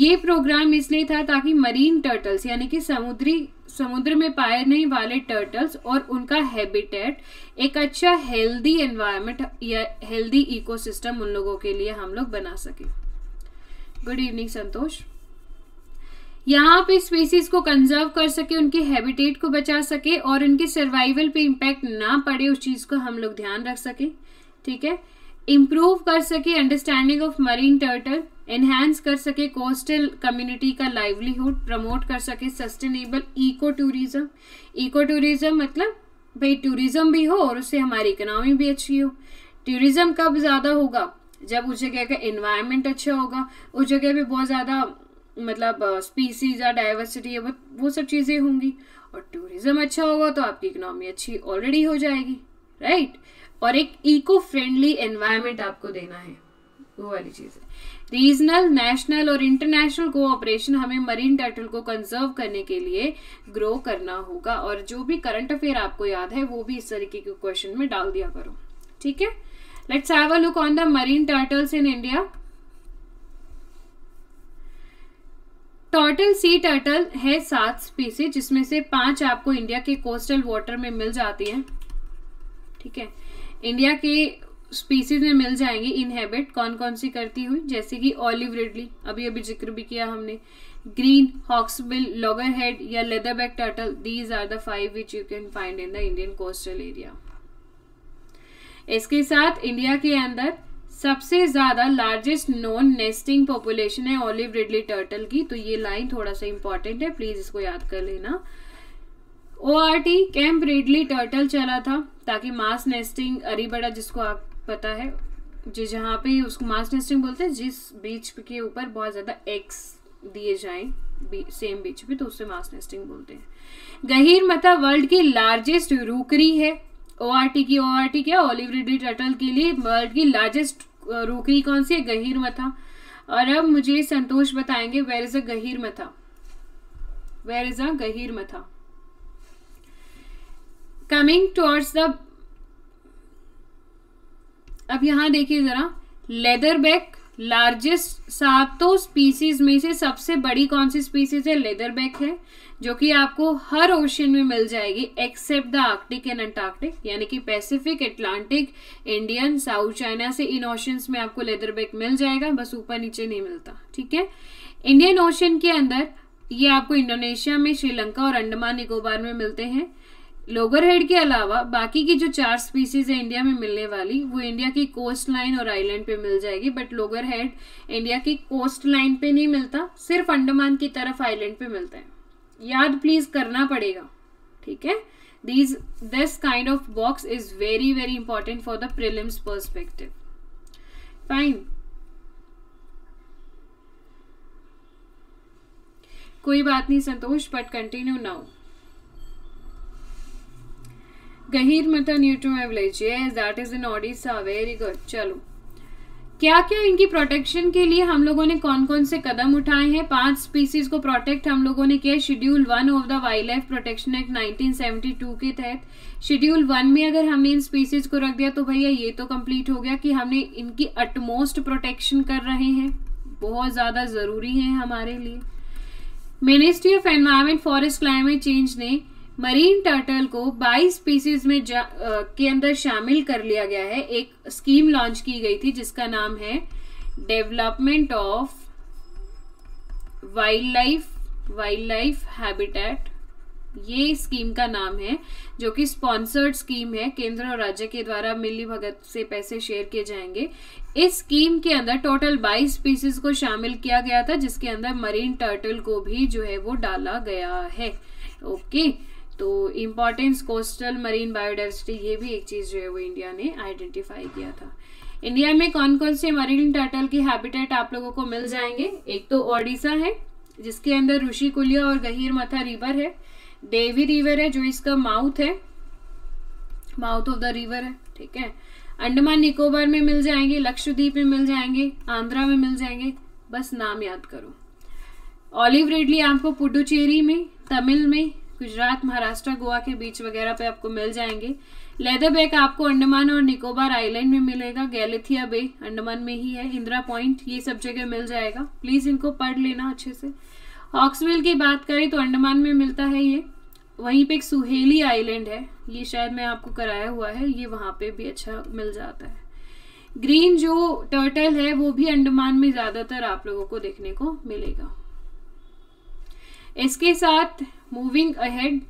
ये प्रोग्राम इसलिए था ताकि मरीन टर्टल्स यानी कि समुद्र में पाए जाने वाले टर्टल्स और उनका हैबिटेट एक अच्छा हेल्दी एनवायरमेंट या हेल्दी इकोसिस्टम उन लोगों के लिए हम लोग बना सकें। Good evening Santosh. यहाँ पे स्पीसीज को कंजर्व कर सके, उनके हैबिटेट को बचा सके और उनके सर्वाइवल पे इम्पैक्ट ना पड़े, उस चीज़ को हम लोग ध्यान रख सके। ठीक है, इम्प्रूव कर सके understanding of marine turtle, enhance कर सके कोस्टल कम्युनिटी का लाइवलीहुड, प्रमोट कर सके sustainable eco tourism. Eco tourism मतलब भाई टूरिज्म भी हो और उससे हमारी इकोनॉमी भी अच्छी हो। टूरिज्म कब ज़्यादा होगा, जब उस जगह का एनवायरनमेंट अच्छा होगा, उस जगह पे बहुत ज़्यादा मतलब स्पीसीज या डाइवर्सिटी वो सब चीज़ें होंगी, और टूरिज्म अच्छा होगा तो आपकी इकोनॉमी अच्छी ऑलरेडी हो जाएगी, राइट। और एक इको फ्रेंडली एनवायरनमेंट आपको देना है, वो वाली चीज़ है। रीजनल, नेशनल और इंटरनेशनल कोऑपरेशन हमें मरीन टर्टल को कंजर्व करने के लिए ग्रो करना होगा, और जो भी करंट अफेयर आपको याद है वो भी इस तरीके के क्वेश्चन में डाल दिया करो। ठीक है, let's have a look on the marine turtles in India. Turtle, sea turtle है 7 स्पीसीज, जिसमें से 5 आपको इंडिया के कोस्टल वाटर में मिल जाती हैं। ठीक है, इंडिया के स्पीसीज में मिल जाएंगी इनहेबिट, कौन कौन सी करती हुई, जैसे कि ऑलिव रिडली, अभी अभी जिक्र भी किया हमने, ग्रीन, हॉक्सबिल, लॉगरहेड या leatherback turtle. These are the 5 which you can find in the Indian coastal area. इसके साथ इंडिया के अंदर सबसे ज़्यादा लार्जेस्ट नॉन नेस्टिंग पॉपुलेशन है ऑलिव रिडली टर्टल की, तो ये लाइन थोड़ा सा इंपॉर्टेंट है, प्लीज़ इसको याद कर लेना। ORT कैंप रिडली टर्टल चला था ताकि मास नेस्टिंग, अरीबड़ा जिसको आप पता है, जो जहाँ पे उसको मास नेस्टिंग बोलते हैं, जिस बीच के ऊपर बहुत ज़्यादा एग्स दिए जाएं सेम बीच पे, तो उससे मास नेस्टिंग बोलते हैं। गहीरमथा वर्ल्ड की लार्जेस्ट रूकरी है ORT की। ORT क्या, ऑलिव रिडली टर्टल के लिए वर्ल्ड की लार्जेस्ट रूकरी कौन सी है, गहीरमथा। और अब मुझे संतोष बताएंगे where is a Gahirmatha, where is a Gahirmatha. Coming towards the, अब यहाँ देखिए जरा, लेदरबैक लार्जेस्ट, 7 स्पीसीज में से सबसे बड़ी कौन सी स्पीसीज है, लेदरबैक है, जो कि आपको हर ओशन में मिल जाएगी except the Arctic and Antarctic, यानी कि Pacific, Atlantic, Indian, South China से इन ओशंस में आपको लेदरबैक मिल जाएगा, बस ऊपर नीचे नहीं मिलता। ठीक है, इंडियन ओशन के अंदर ये आपको इंडोनेशिया में, श्रीलंका और अंडमान निकोबार में मिलते हैं। लोगरहेड के अलावा बाकी की जो 4 स्पीसीज है इंडिया में मिलने वाली, वो इंडिया की कोस्ट लाइन और आइलैंड पे मिल जाएगी, बट लोगरहेड इंडिया की कोस्ट लाइन पे नहीं मिलता, सिर्फ अंडमान की तरफ आइलैंड पे मिलता है, याद प्लीज करना पड़ेगा। ठीक है, this kind of box is very very important for the prelims perspective. Fine, कोई बात नहीं Santosh, but continue now. Gahirmatha न्यूट्रोमा village, yes that is in Odisha, very good. चलो, क्या क्या इनकी प्रोटेक्शन के लिए हम लोगों ने कौन कौन से कदम उठाए हैं, 5 स्पीसीज को प्रोटेक्ट हम लोगों ने किया। Schedule 1 of the wild life protection act 1972 के तहत शेड्यूल 1 में अगर हमने इन स्पीसीज को रख दिया तो भैया ये तो कंप्लीट हो गया कि हमने इनकी अटमोस्ट प्रोटेक्शन कर रहे हैं, बहुत ज़्यादा ज़रूरी है हमारे लिए। Ministry of environment, forest, climate change ने मरीन टर्टल को 22 स्पीसीज में के अंदर शामिल कर लिया गया है। एक स्कीम लॉन्च की गई थी जिसका नाम है development of wild life habitat ये स्कीम का नाम है जो कि स्पॉन्सर्ड स्कीम है, केंद्र और राज्य के द्वारा मिली भगत से पैसे शेयर किए जाएंगे। इस स्कीम के अंदर टोटल 22 स्पीसीज को शामिल किया गया था, जिसके अंदर मरीन टर्टल को भी जो है वो डाला गया है। ओके, तो इम्पोर्टेंस कोस्टल मरीन बायोडाइवर्सिटी, ये भी एक चीज़ जो है वो इंडिया ने आइडेंटिफाई किया था। इंडिया में कौन कौन से मरीन टर्टल के हैबिटेट आप लोगों को मिल जाएंगे? एक तो ओडिशा है, जिसके अंदर ऋषिकुलिया और गहीरमथा रिवर है, देवी रिवर है जो इसका माउथ है, माउथ ऑफ द रिवर है, ठीक है। अंडमान निकोबार में मिल जाएंगे, लक्षद्वीप में मिल जाएंगे, आंध्रा में मिल जाएंगे, बस नाम याद करो। ऑलिव रिडली आपको पुडुचेरी में, तमिल में, गुजरात, महाराष्ट्र, गोवा के बीच वगैरह पे आपको मिल जाएंगे। लेदरबैक आपको अंडमान और निकोबार आइलैंड में मिलेगा, गैलेथिया बे अंडमान में ही है, इंदिरा पॉइंट, ये सब जगह मिल जाएगा। प्लीज इनको पढ़ लेना अच्छे से। हॉक्सविल की बात करें तो अंडमान में मिलता है ये, वहीं पे एक सुहेली आइलैंड है, ये शायद मैं आपको कराया हुआ है, ये वहाँ पे भी अच्छा मिल जाता है। ग्रीन जो टर्टल है वो भी अंडमान में ज़्यादातर आप लोगों को देखने को मिलेगा। इसके साथ मूविंग अहेड,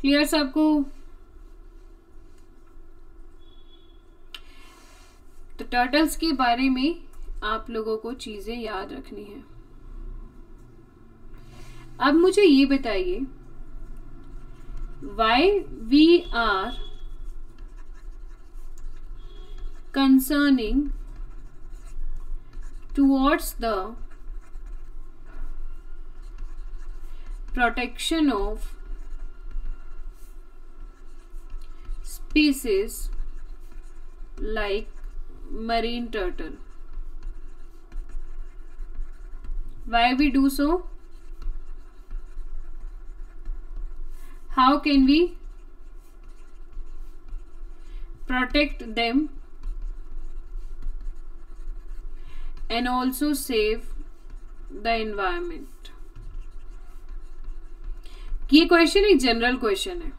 क्लियर सबको? तो टर्टल्स के बारे में आप लोगों को चीजें याद रखनी है। अब मुझे ये बताइए, why we are concerning towards the protection of species like marine turtle? Why we do so? How can we protect them and also save the environment? ये क्वेश्चन एक जनरल क्वेश्चन है,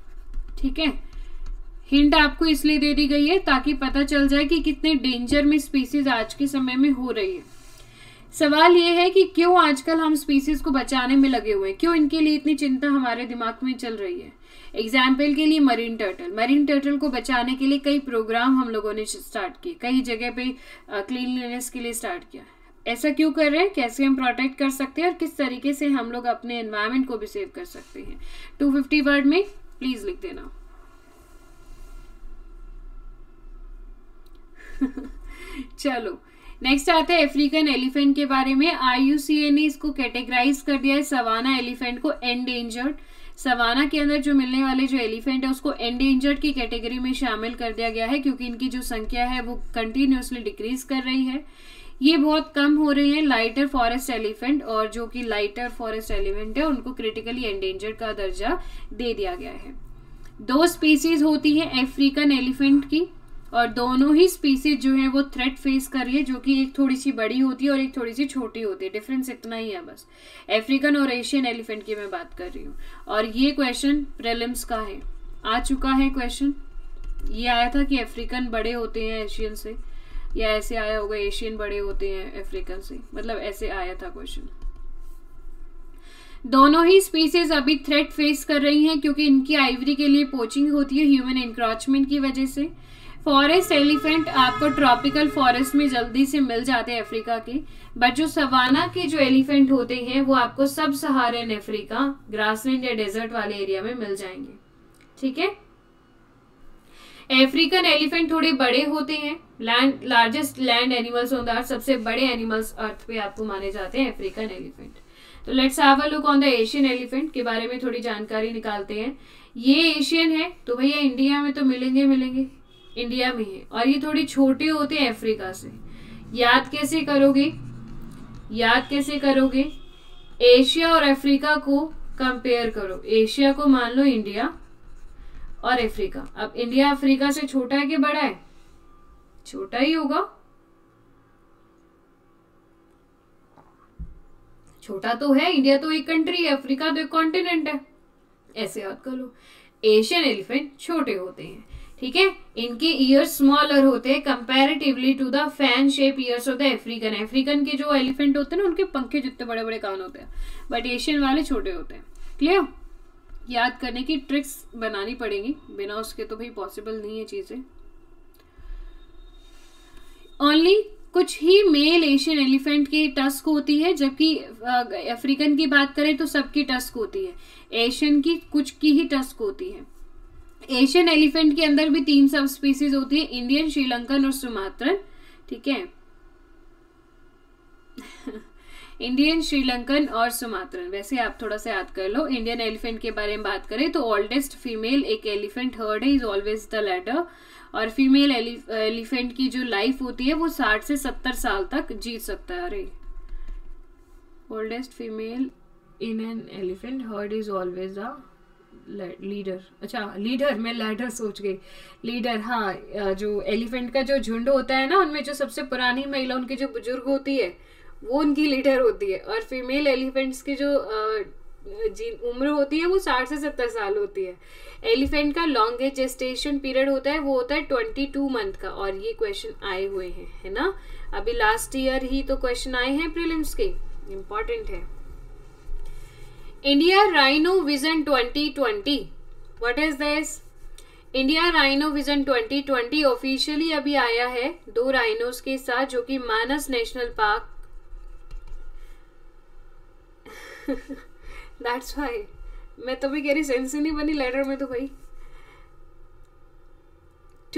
ठीक है। हिंट आपको इसलिए दे दी गई है ताकि पता चल जाए कि कितने डेंजर में स्पीसीज आज के समय में हो रही है। सवाल ये है कि क्यों आजकल हम स्पीसीज को बचाने में लगे हुए हैं, क्यों इनके लिए इतनी चिंता हमारे दिमाग में चल रही है। एग्जाम्पल के लिए मरीन टर्टल को बचाने के लिए कई प्रोग्राम हम लोगों ने स्टार्ट किए, कई जगह पे क्लीनलीनेस के लिए स्टार्ट किया। ऐसा क्यों कर रहे हैं, कैसे हम प्रोटेक्ट कर सकते हैं और किस तरीके से हम लोग अपने एनवायरमेंट को भी सेव कर सकते हैं। 250 वर्ड में प्लीज लिख देना। चलो नेक्स्ट आता है अफ्रीकन एलिफेंट के बारे में। IUCN ने इसको कैटेगराइज कर दिया है सवाना एलिफेंट को एंडेंजर्ड। सवाना के अंदर जो मिलने वाले जो एलिफेंट है उसको एंडेंजर्ड की कैटेगरी में शामिल कर दिया गया है, क्योंकि इनकी जो संख्या है वो कंटिन्यूसली डिक्रीज कर रही है, ये बहुत कम हो रही है। लाइटर फॉरेस्ट एलिफेंट और जो कि लाइटर फॉरेस्ट एलिफेंट है उनको क्रिटिकली एंडेंजर्ड का दर्जा दे दिया गया है। 2 स्पीसीज होती है अफ्रीकन एलिफेंट की और दोनों ही स्पीसीज जो है वो थ्रेट फेस कर रही है, जो कि एक थोड़ी सी बड़ी होती है और एक थोड़ी सी छोटी होती है, डिफरेंस इतना ही है बस। अफ्रीकन और एशियन एलिफेंट की मैं बात कर रही हूँ। और ये क्वेश्चन प्रीलिम्स का है, आ चुका है क्वेश्चन। ये आया था कि अफ्रीकन बड़े होते हैं एशियन से, या ऐसे आया होगा एशियन बड़े होते हैं अफ्रीकन से, मतलब ऐसे आया था क्वेश्चन। दोनों ही स्पीसीज अभी थ्रेट फेस कर रही हैं क्योंकि इनकी आइवरी के लिए पोचिंग होती है ह्यूमन इंक्रोचमेंट की वजह से। फॉरेस्ट एलिफेंट आपको ट्रॉपिकल फॉरेस्ट में जल्दी से मिल जाते हैं अफ्रीका के, बट जो सवाना के जो एलिफेंट होते हैं वो आपको सब सहारन अफ्रीका, ग्रासलैंड या डेजर्ट वाले एरिया में मिल जाएंगे, ठीक है। अफ्रीकन एलिफेंट थोड़े बड़े होते हैं, largest land animals on the earth, सबसे बड़े एनिमल्स अर्थ पे आपको माने जाते हैं अफ्रीकन एलिफेंट। तो let's have a look on the Asian elephant के बारे में थोड़ी जानकारी निकालते हैं। ये एशियन है तो भैया इंडिया में तो मिलेंगे, इंडिया में है, और ये थोड़ी छोटे होते हैं अफ्रीका से। याद कैसे करोगे? एशिया और अफ्रीका को कंपेयर करो, एशिया को मान लो इंडिया और अफ्रीका। अब इंडिया अफ्रीका से छोटा है कि बड़ा है? छोटा ही होगा, छोटा तो है। इंडिया तो एक कंट्री है, अफ्रीका तो एक कॉन्टिनेंट है, ऐसे याद कर लो। एशियन एलिफेंट छोटे होते हैं। ठीक है, इनके ईयर्स स्मॉलर होते हैं comparatively to the fan shape ears of the African. African के जो एलिफेंट होते हैं ना उनके पंखे जितने बड़े बड़े कान होते हैं, बट एशियन वाले छोटे होते हैं। क्लियर, याद करने की ट्रिक्स बनानी पड़ेगी, बिना उसके तो भाई पॉसिबल नहीं है चीजें। ओनली कुछ ही मेल एशियन एलिफेंट की टस्क होती है, जबकि अफ्रीकन की बात करें तो सबकी टस्क होती है, एशियन की कुछ की ही टस्क होती है। एशियन एलिफेंट के अंदर भी 3 सब स्पीसीज होती है, इंडियन, श्रीलंकन और सुमात्रन। ठीक है इंडियन, श्रीलंकन और सुमात्रन, वैसे आप थोड़ा सा याद कर लो। इंडियन एलिफेंट के बारे में बात करें तो ओल्डेस्ट फीमेल एक एलिफेंट हर्ड है, इज ऑलवेज द लैटर। और फीमेल एलिफेंट की जो लाइफ होती है वो 60 से 70 साल तक जी सकता है। अरे oldest female in an elephant herd is always the leader. अच्छा लीडर, मैं लैडर सोच गई, लीडर। हाँ, जो एलिफेंट का जो झुंड होता है ना उनमें जो सबसे पुरानी महिला, उनके जो बुजुर्ग होती है वो उनकी लीडर होती है। और फीमेल एलिफेंट्स की जो उम्र होती है वो 60 से 70 साल होती है। एलिफेंट का लॉन्गेस्ट जेस्टेशन पीरियड होता है वो होता है 22 मंथ का। और ये क्वेश्चन आए हुए हैं, है ना, अभी लास्ट ईयर ही तो क्वेश्चन आए हैं प्रीलिम्स के, इम्पॉर्टेंट है। India Rhino Vision 2020, what is this? India Rhino Vision 2020 officially अभी आया है 2 राइनोस के साथ, जो कि Manas national park that's why मैं तो भी कह रही सेंस नहीं बनी लेटर में तो भाई।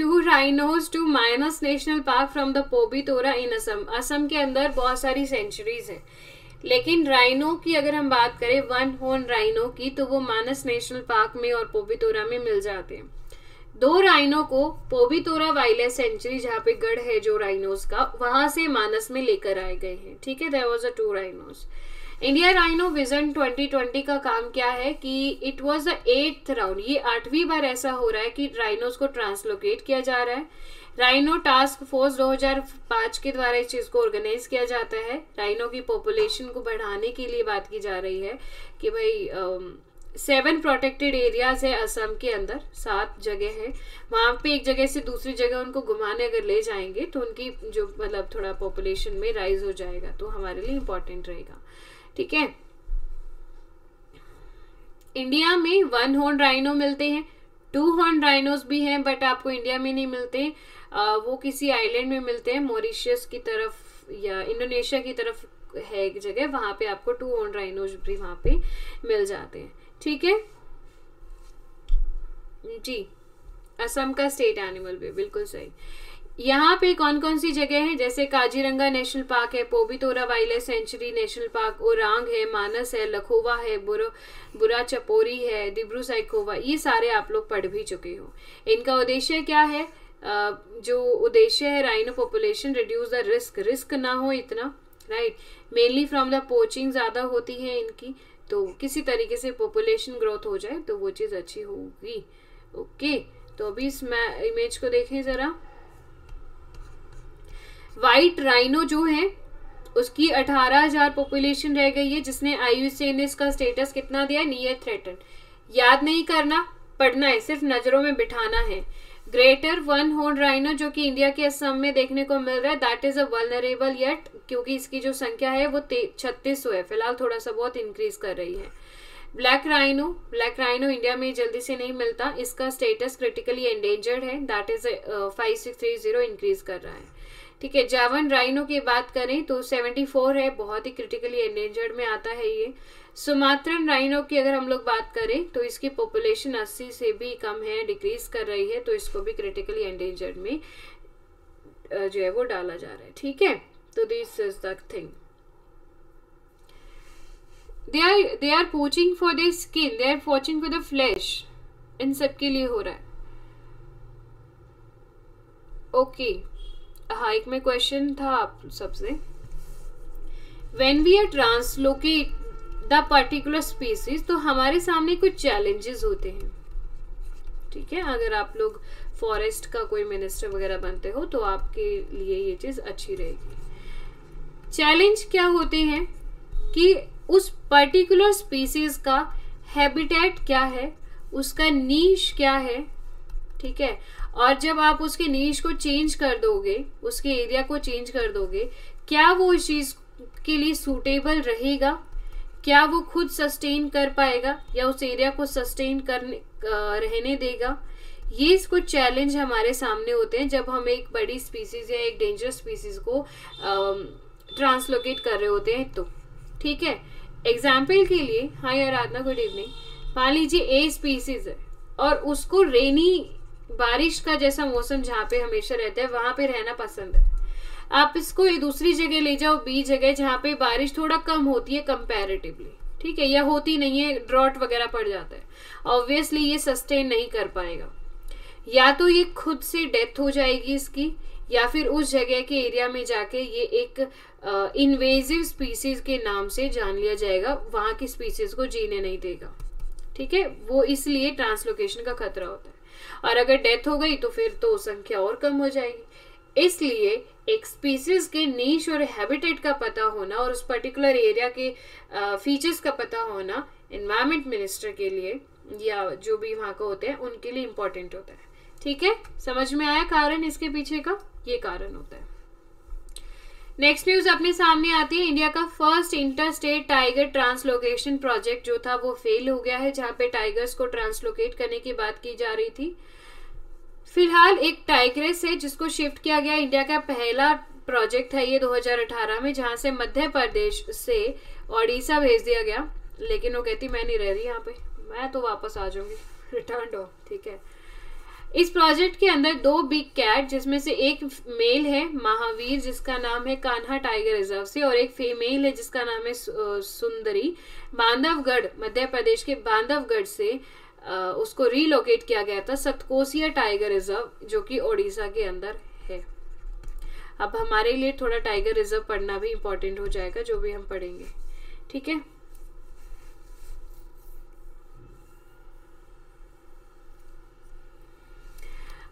2 rhinos to Manas national park from the Pobitora in Assam. Assam के अंदर बहुत सारी सेंचुरीज है, लेकिन राइनो की अगर हम बात करें वन हॉर्न राइनो की, तो वो मानस नेशनल पार्क में और पोबितोरा में मिल जाते हैं। 2 राइनो को पोबितोरा वाइल्ड सेंचुरी, जहाँ पे गढ़ है जो राइनोस का, वहां से मानस में लेकर आए गए हैं। ठीक है, there was a 2 rhinos. India rhino vision 2020 का काम क्या है कि it was the 8th round, ये 8वीं बार ऐसा हो रहा है कि राइनोस को ट्रांसलोकेट किया जा रहा है। राइनो टास्क फोर्स 2005 के द्वारा इस चीज़ को ऑर्गेनाइज किया जाता है। राइनो की पॉपुलेशन को बढ़ाने के लिए बात की जा रही है कि भाई 7 प्रोटेक्टेड एरियाज है असम के अंदर, 7 जगह है, वहाँ पे एक जगह से दूसरी जगह उनको घुमाने अगर ले जाएंगे तो उनकी जो मतलब थोड़ा पॉपुलेशन में राइज हो जाएगा, तो हमारे लिए इम्पोर्टेंट रहेगा। ठीक है, इंडिया में 1 हॉर्न राइनो मिलते हैं, 2 हॉर्न राइनोस भी हैं, बट आपको इंडिया में नहीं मिलते, वो किसी आइलैंड में मिलते हैं, मॉरिशस की तरफ या इंडोनेशिया की तरफ है एक जगह, वहाँ पे आपको 2 हॉर्न राइनोस भी वहाँ पे मिल जाते हैं। ठीक है जी, असम का स्टेट एनिमल भी, बिल्कुल सही। यहाँ पे कौन कौन सी जगह है, जैसे काजीरंगा नेशनल पार्क है, Pobitora wild sanctuary national park, Orang है, मानस है, लखोवा है, बुरा चपोरी है, डिब्रू साइखोवा, ये सारे आप लोग पढ़ भी चुके हो। इनका उद्देश्य क्या है, जो उद्देश्य है rhino population reduce the risk ना हो इतना, right, mainly from the poaching ज़्यादा होती है इनकी, तो किसी तरीके से पॉपुलेशन ग्रोथ हो जाए तो वो चीज़ अच्छी होगी। ओके, तो अभी इस इमेज को देखें ज़रा। वाइट राइनो जो है उसकी 18,000 पॉपुलेशन रह गई है, जिसने IUCN ने इसका स्टेटस कितना दिया, नियर थ्रेटन। याद नहीं करना, पढ़ना है, सिर्फ नज़रों में बिठाना है। ग्रेटर 1 हॉर्न राइनो जो कि इंडिया के असम में देखने को मिल रहा है, that is a vulnerable yet, क्योंकि इसकी जो संख्या है वो 3600 है, फिलहाल थोड़ा सा बहुत इंक्रीज कर रही है। ब्लैक राइनो इंडिया में जल्दी से नहीं मिलता, इसका स्टेटस क्रिटिकली एंडेंजर्ड है, दैट इज़ 5630 इंक्रीज कर रहा है। ठीक है, जावन राइनो की बात करें तो 74 है, बहुत ही क्रिटिकली एंडेंजर्ड में आता है ये। सुमात्रन राइनो की अगर हम लोग बात करें तो इसकी पॉपुलेशन 80 से भी कम है, डिक्रीज कर रही है, तो इसको भी क्रिटिकली एंडेंजर्ड में जो है वो डाला जा रहा है। ठीक है, तो this is the thing, they are poaching for the skin, they are poaching for the flesh, इन सब के लिए हो रहा है। ओके, हाँ, एक में क्वेश्चन था आप सबसे, when we are translocate the particular species, तो हमारे सामने कुछ चैलेंजेस होते हैं। ठीक है, अगर आप लोग फॉरेस्ट का कोई मिनिस्टर वगैरह बनते हो तो आपके लिए ये चीज़ अच्छी रहेगी। चैलेंज क्या होते हैं कि उस पर्टिकुलर स्पीसीज का हैबिटेट क्या है, उसका नीश क्या है, ठीक है, और जब आप उसके नीश को चेंज कर दोगे, उसके एरिया को चेंज कर दोगे, क्या वो इस चीज़ के लिए सूटेबल रहेगा? क्या वो खुद सस्टेन कर पाएगा या उस एरिया को सस्टेन रहने देगा? ये कुछ चैलेंज हमारे सामने होते हैं जब हम एक बड़ी स्पीसीज या एक डेंजरस स्पीसीज को ट्रांसलोकेट कर रहे होते हैं। तो ठीक है, एग्जाम्पल के लिए, हाय आराधना गुड इवनिंग, मान लीजिए ए स्पीसीज है और उसको रेनी बारिश का जैसा मौसम जहाँ पे हमेशा रहता है वहाँ पे रहना पसंद है। आप इसको ये दूसरी जगह ले जाओ, बी जगह जहाँ पे बारिश थोड़ा कम होती है कंपैरेटिवली, ठीक है, या होती नहीं है, ड्रॉट वगैरह पड़ जाता है, ऑब्वियसली ये सस्टेन नहीं कर पाएगा। या तो ये खुद से डेथ हो जाएगी इसकी, या फिर उस जगह के एरिया में जाके ये एक इन्वेजिव स्पीसीज के नाम से जान लिया जाएगा, वहाँ की स्पीसीज को जीने नहीं देगा। ठीक है, वो इसलिए ट्रांसलोकेशन का खतरा होता है। और अगर डेथ हो गई तो फिर तो संख्या और कम हो जाएगी। इसलिए एक स्पीसीज के नीश और हैबिटेट का पता होना और उस पर्टिकुलर एरिया के फीचर्स का पता होना एनवायरमेंट मिनिस्टर के लिए या जो भी वहाँ का होते हैं उनके लिए इम्पोर्टेंट होता है। ठीक है, समझ में आया कारण इसके पीछे का? ये कारण होता है। नेक्स्ट न्यूज अपने सामने आती है, इंडिया का first interstate tiger translocation project जो था वो फेल हो गया है, जहां पे टाइगर्स को ट्रांसलोकेट करने की बात की जा रही थी। फिलहाल एक टाइग्रेस है जिसको शिफ्ट किया गया। इंडिया का पहला प्रोजेक्ट था ये 2018 में, जहाँ से मध्य प्रदेश से ओडिशा भेज दिया गया, लेकिन वो कहती मैं नहीं रह रही यहाँ पे, मैं तो वापस आ जाऊंगी, रिटर्न हो। ठीक है, इस प्रोजेक्ट के अंदर दो बिग कैट जिसमें से एक मेल है महावीर जिसका नाम है कान्हा टाइगर रिजर्व से, और एक फीमेल है जिसका नाम है सुंदरी, बांधवगढ़ मध्य प्रदेश के बांधवगढ़ से उसको रीलोकेट किया गया था सतकोसिया टाइगर रिजर्व जो कि ओडिशा के अंदर है। अब हमारे लिए थोड़ा टाइगर रिजर्व पढ़ना भी इम्पोर्टेंट हो जाएगा जो भी हम पढ़ेंगे। ठीक है,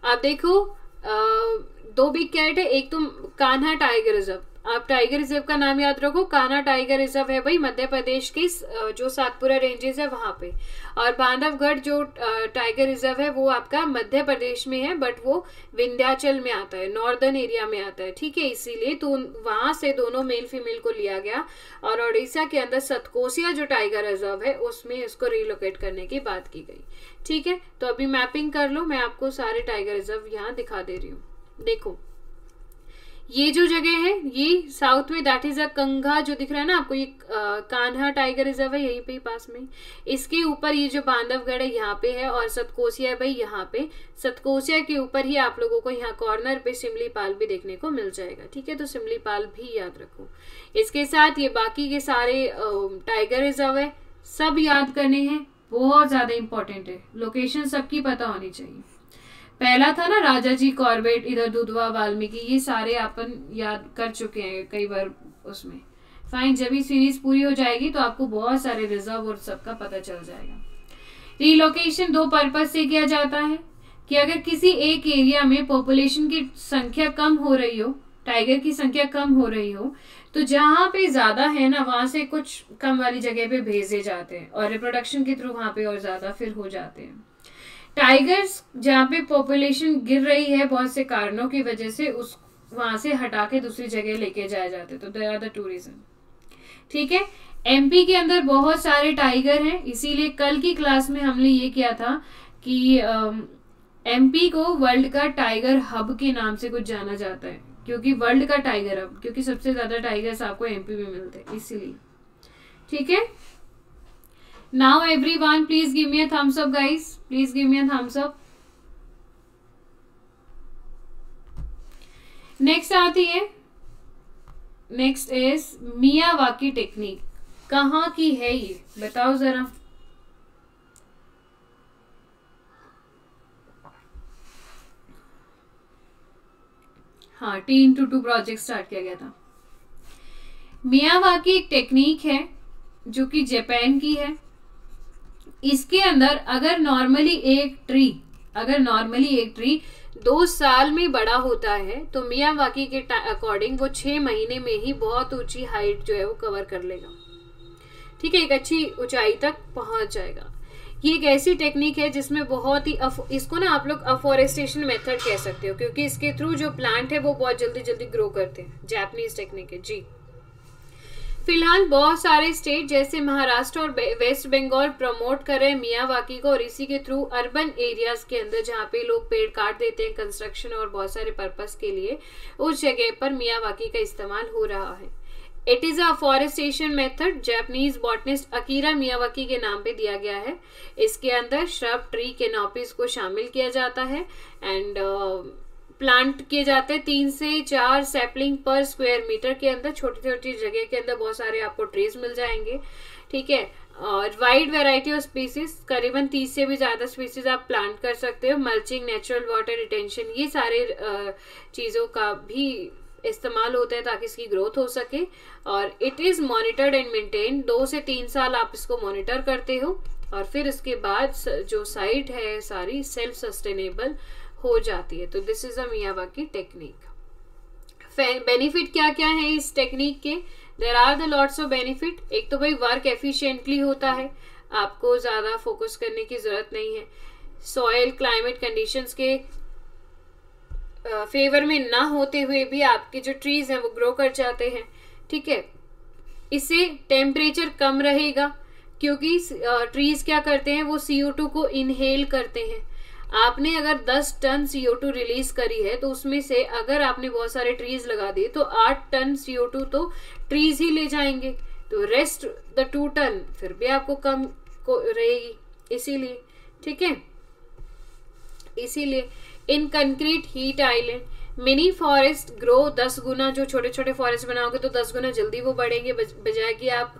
आप देखो दो बिग कैट है, एक तो कान्हा टाइगर रिजर्व, आप टाइगर रिजर्व का नाम याद रखो, कान्हा टाइगर रिजर्व है भाई मध्य प्रदेश के जो सातपुरा रेंजेस है वहाँ पे, और बांधवगढ़ जो टाइगर रिजर्व है वो आपका मध्य प्रदेश में है बट वो विंध्याचल में आता है, नॉर्दर्न एरिया में आता है। ठीक है, इसीलिए तो वहाँ से दोनों मेल फीमेल को लिया गया और उड़ीसा के अंदर सतकोसिया जो टाइगर रिजर्व है उसमें इसको रिलोकेट करने की बात की गई। ठीक है, तो अभी मैपिंग कर लो, मैं आपको सारे टाइगर रिजर्व यहाँ दिखा दे रही हूँ। देखो ये जो जगह है ये साउथ में, दैट इज अ कंघा जो दिख रहा है ना आपको, ये कान्हा टाइगर रिजर्व है यहीं पे पास में, इसके ऊपर ये जो बांधवगढ़ है यहाँ पे है, और सतकोसिया है भाई यहाँ पे, सतकोसिया के ऊपर ही आप लोगों को यहाँ कॉर्नर पे सिमली पाल भी देखने को मिल जाएगा। ठीक है, तो सिमली पाल भी याद रखो। इसके साथ ये बाकी के सारे टाइगर रिजर्व है, सब याद करने हैं, बहुत ज्यादा इंपॉर्टेंट है, लोकेशन सबकी पता होनी चाहिए। पहला था ना राजा जी कॉर्बेट, इधर दुधवा, वाल्मीकि, ये सारे अपन याद कर चुके हैं कई बार उसमें। फाइन, जब ये सीरीज पूरी हो जाएगी तो आपको बहुत सारे रिजर्व और सबका पता चल जाएगा। रिलोकेशन दो पर्पस से किया जाता है कि अगर किसी एक एरिया में पॉपुलेशन की संख्या कम हो रही हो, टाइगर की संख्या कम हो रही हो, तो जहाँ पे ज्यादा है ना वहां से कुछ कम वाली जगह पे भेजे जाते हैं और रिप्रोडक्शन के थ्रू वहां पे और ज्यादा फिर हो जाते हैं। टाइगर्स जहाँ पे पॉपुलेशन गिर रही है बहुत से कारणों की वजह से, उस वहां से हटा के दूसरी जगह लेके जाए जाते हैं, तो there are the two region. ठीक है, एमपी के अंदर बहुत सारे टाइगर हैं, इसीलिए कल की क्लास में हमने ये किया था कि एमपी को वर्ल्ड का टाइगर हब के नाम से कुछ जाना जाता है, क्योंकि वर्ल्ड का टाइगर हब, क्योंकि सबसे ज्यादा टाइगर्स आपको एमपी में मिलते हैं इसीलिए। ठीक है, now everyone please give me a thumbs up guys, please give me a thumbs up. Next आती है, नेक्स्ट इज मियावाकी टेक्निक, कहाँ की है ये बताओ जरा। हाँ, 3-2 प्रोजेक्ट स्टार्ट किया गया था। मियावाकी एक टेक्निक है जो कि जापान की है। इसके अंदर अगर नॉर्मली एक ट्री 2 साल में बड़ा होता है तो मियावाकी के अकॉर्डिंग वो 6 महीने में ही बहुत ऊंची हाइट जो है वो कवर कर लेगा। ठीक है, एक अच्छी ऊंचाई तक पहुंच जाएगा। ये एक ऐसी टेक्निक है जिसमें बहुत ही इसको ना आप लोग अफॉरेस्टेशन मेथड कह सकते हो, क्योंकि इसके थ्रू जो प्लांट है वो बहुत जल्दी जल्दी ग्रो करते हैं। जापानीज टेक्निक है जी। फिलहाल बहुत सारे स्टेट जैसे महाराष्ट्र और वेस्ट बंगाल प्रमोट कर रहे हैं मियावाकी को, और इसी के थ्रू अर्बन एरियाज के अंदर जहाँ पे लोग पेड़ काट देते हैं कंस्ट्रक्शन और बहुत सारे पर्पस के लिए, उस जगह पर मियावाकी का इस्तेमाल हो रहा है। It is a forestation method, Japanese botanist Akira Miyawaki के नाम पे दिया गया है। इसके अंदर श्रब ट्री कैनोपीज को शामिल किया जाता है एंड प्लांट किए जाते हैं 3 से 4 सैपलिंग पर स्क्वायर मीटर के अंदर। छोटी छोटी जगह के अंदर बहुत सारे आपको ट्रीज मिल जाएंगे, ठीक है। और वाइड वैरायटी ऑफ स्पीसीज, करीबन 30 से भी ज़्यादा स्पीसीज आप प्लांट कर सकते हो। मल्चिंग, नेचुरल वाटर रिटेंशन, ये सारे चीज़ों का भी इस्तेमाल होता है ताकि इसकी ग्रोथ हो सके। और it is monitored and maintain, 2 से 3 साल आप इसको मॉनिटर करते हो और फिर इसके बाद जो साइट है सारी सेल्फ सस्टेनेबल हो जाती है। तो this is a Miyawaki technique. Benefit क्या क्या है इस टेक्निक के? There are the lots of benefit. एक तो भाई वर्क एफिशिएंटली होता है, आपको ज़्यादा फोकस करने की ज़रूरत नहीं है। सॉयल क्लाइमेट कंडीशंस के फेवर में ना होते हुए भी आपके जो ट्रीज़ हैं वो ग्रो कर जाते हैं, ठीक है। इससे टेम्परेचर कम रहेगा क्योंकि ट्रीज़ क्या करते हैं, वो CO2 को इनहेल करते हैं। आपने अगर 10 टन CO2 रिलीज़ करी है तो उसमें से अगर आपने बहुत सारे ट्रीज़ लगा दिए तो 8 टन CO2 तो ट्रीज़ ही ले जाएंगे, तो रेस्ट द 2 टन फिर भी आपको कम को रहेगी, इसीलिए, ठीक है। इसीलिए इन concrete heat island mini forest grow 10 गुना, जो छोटे छोटे फॉरेस्ट बनाओगे तो 10 गुना जल्दी वो बढ़ेंगे बजाय कि आप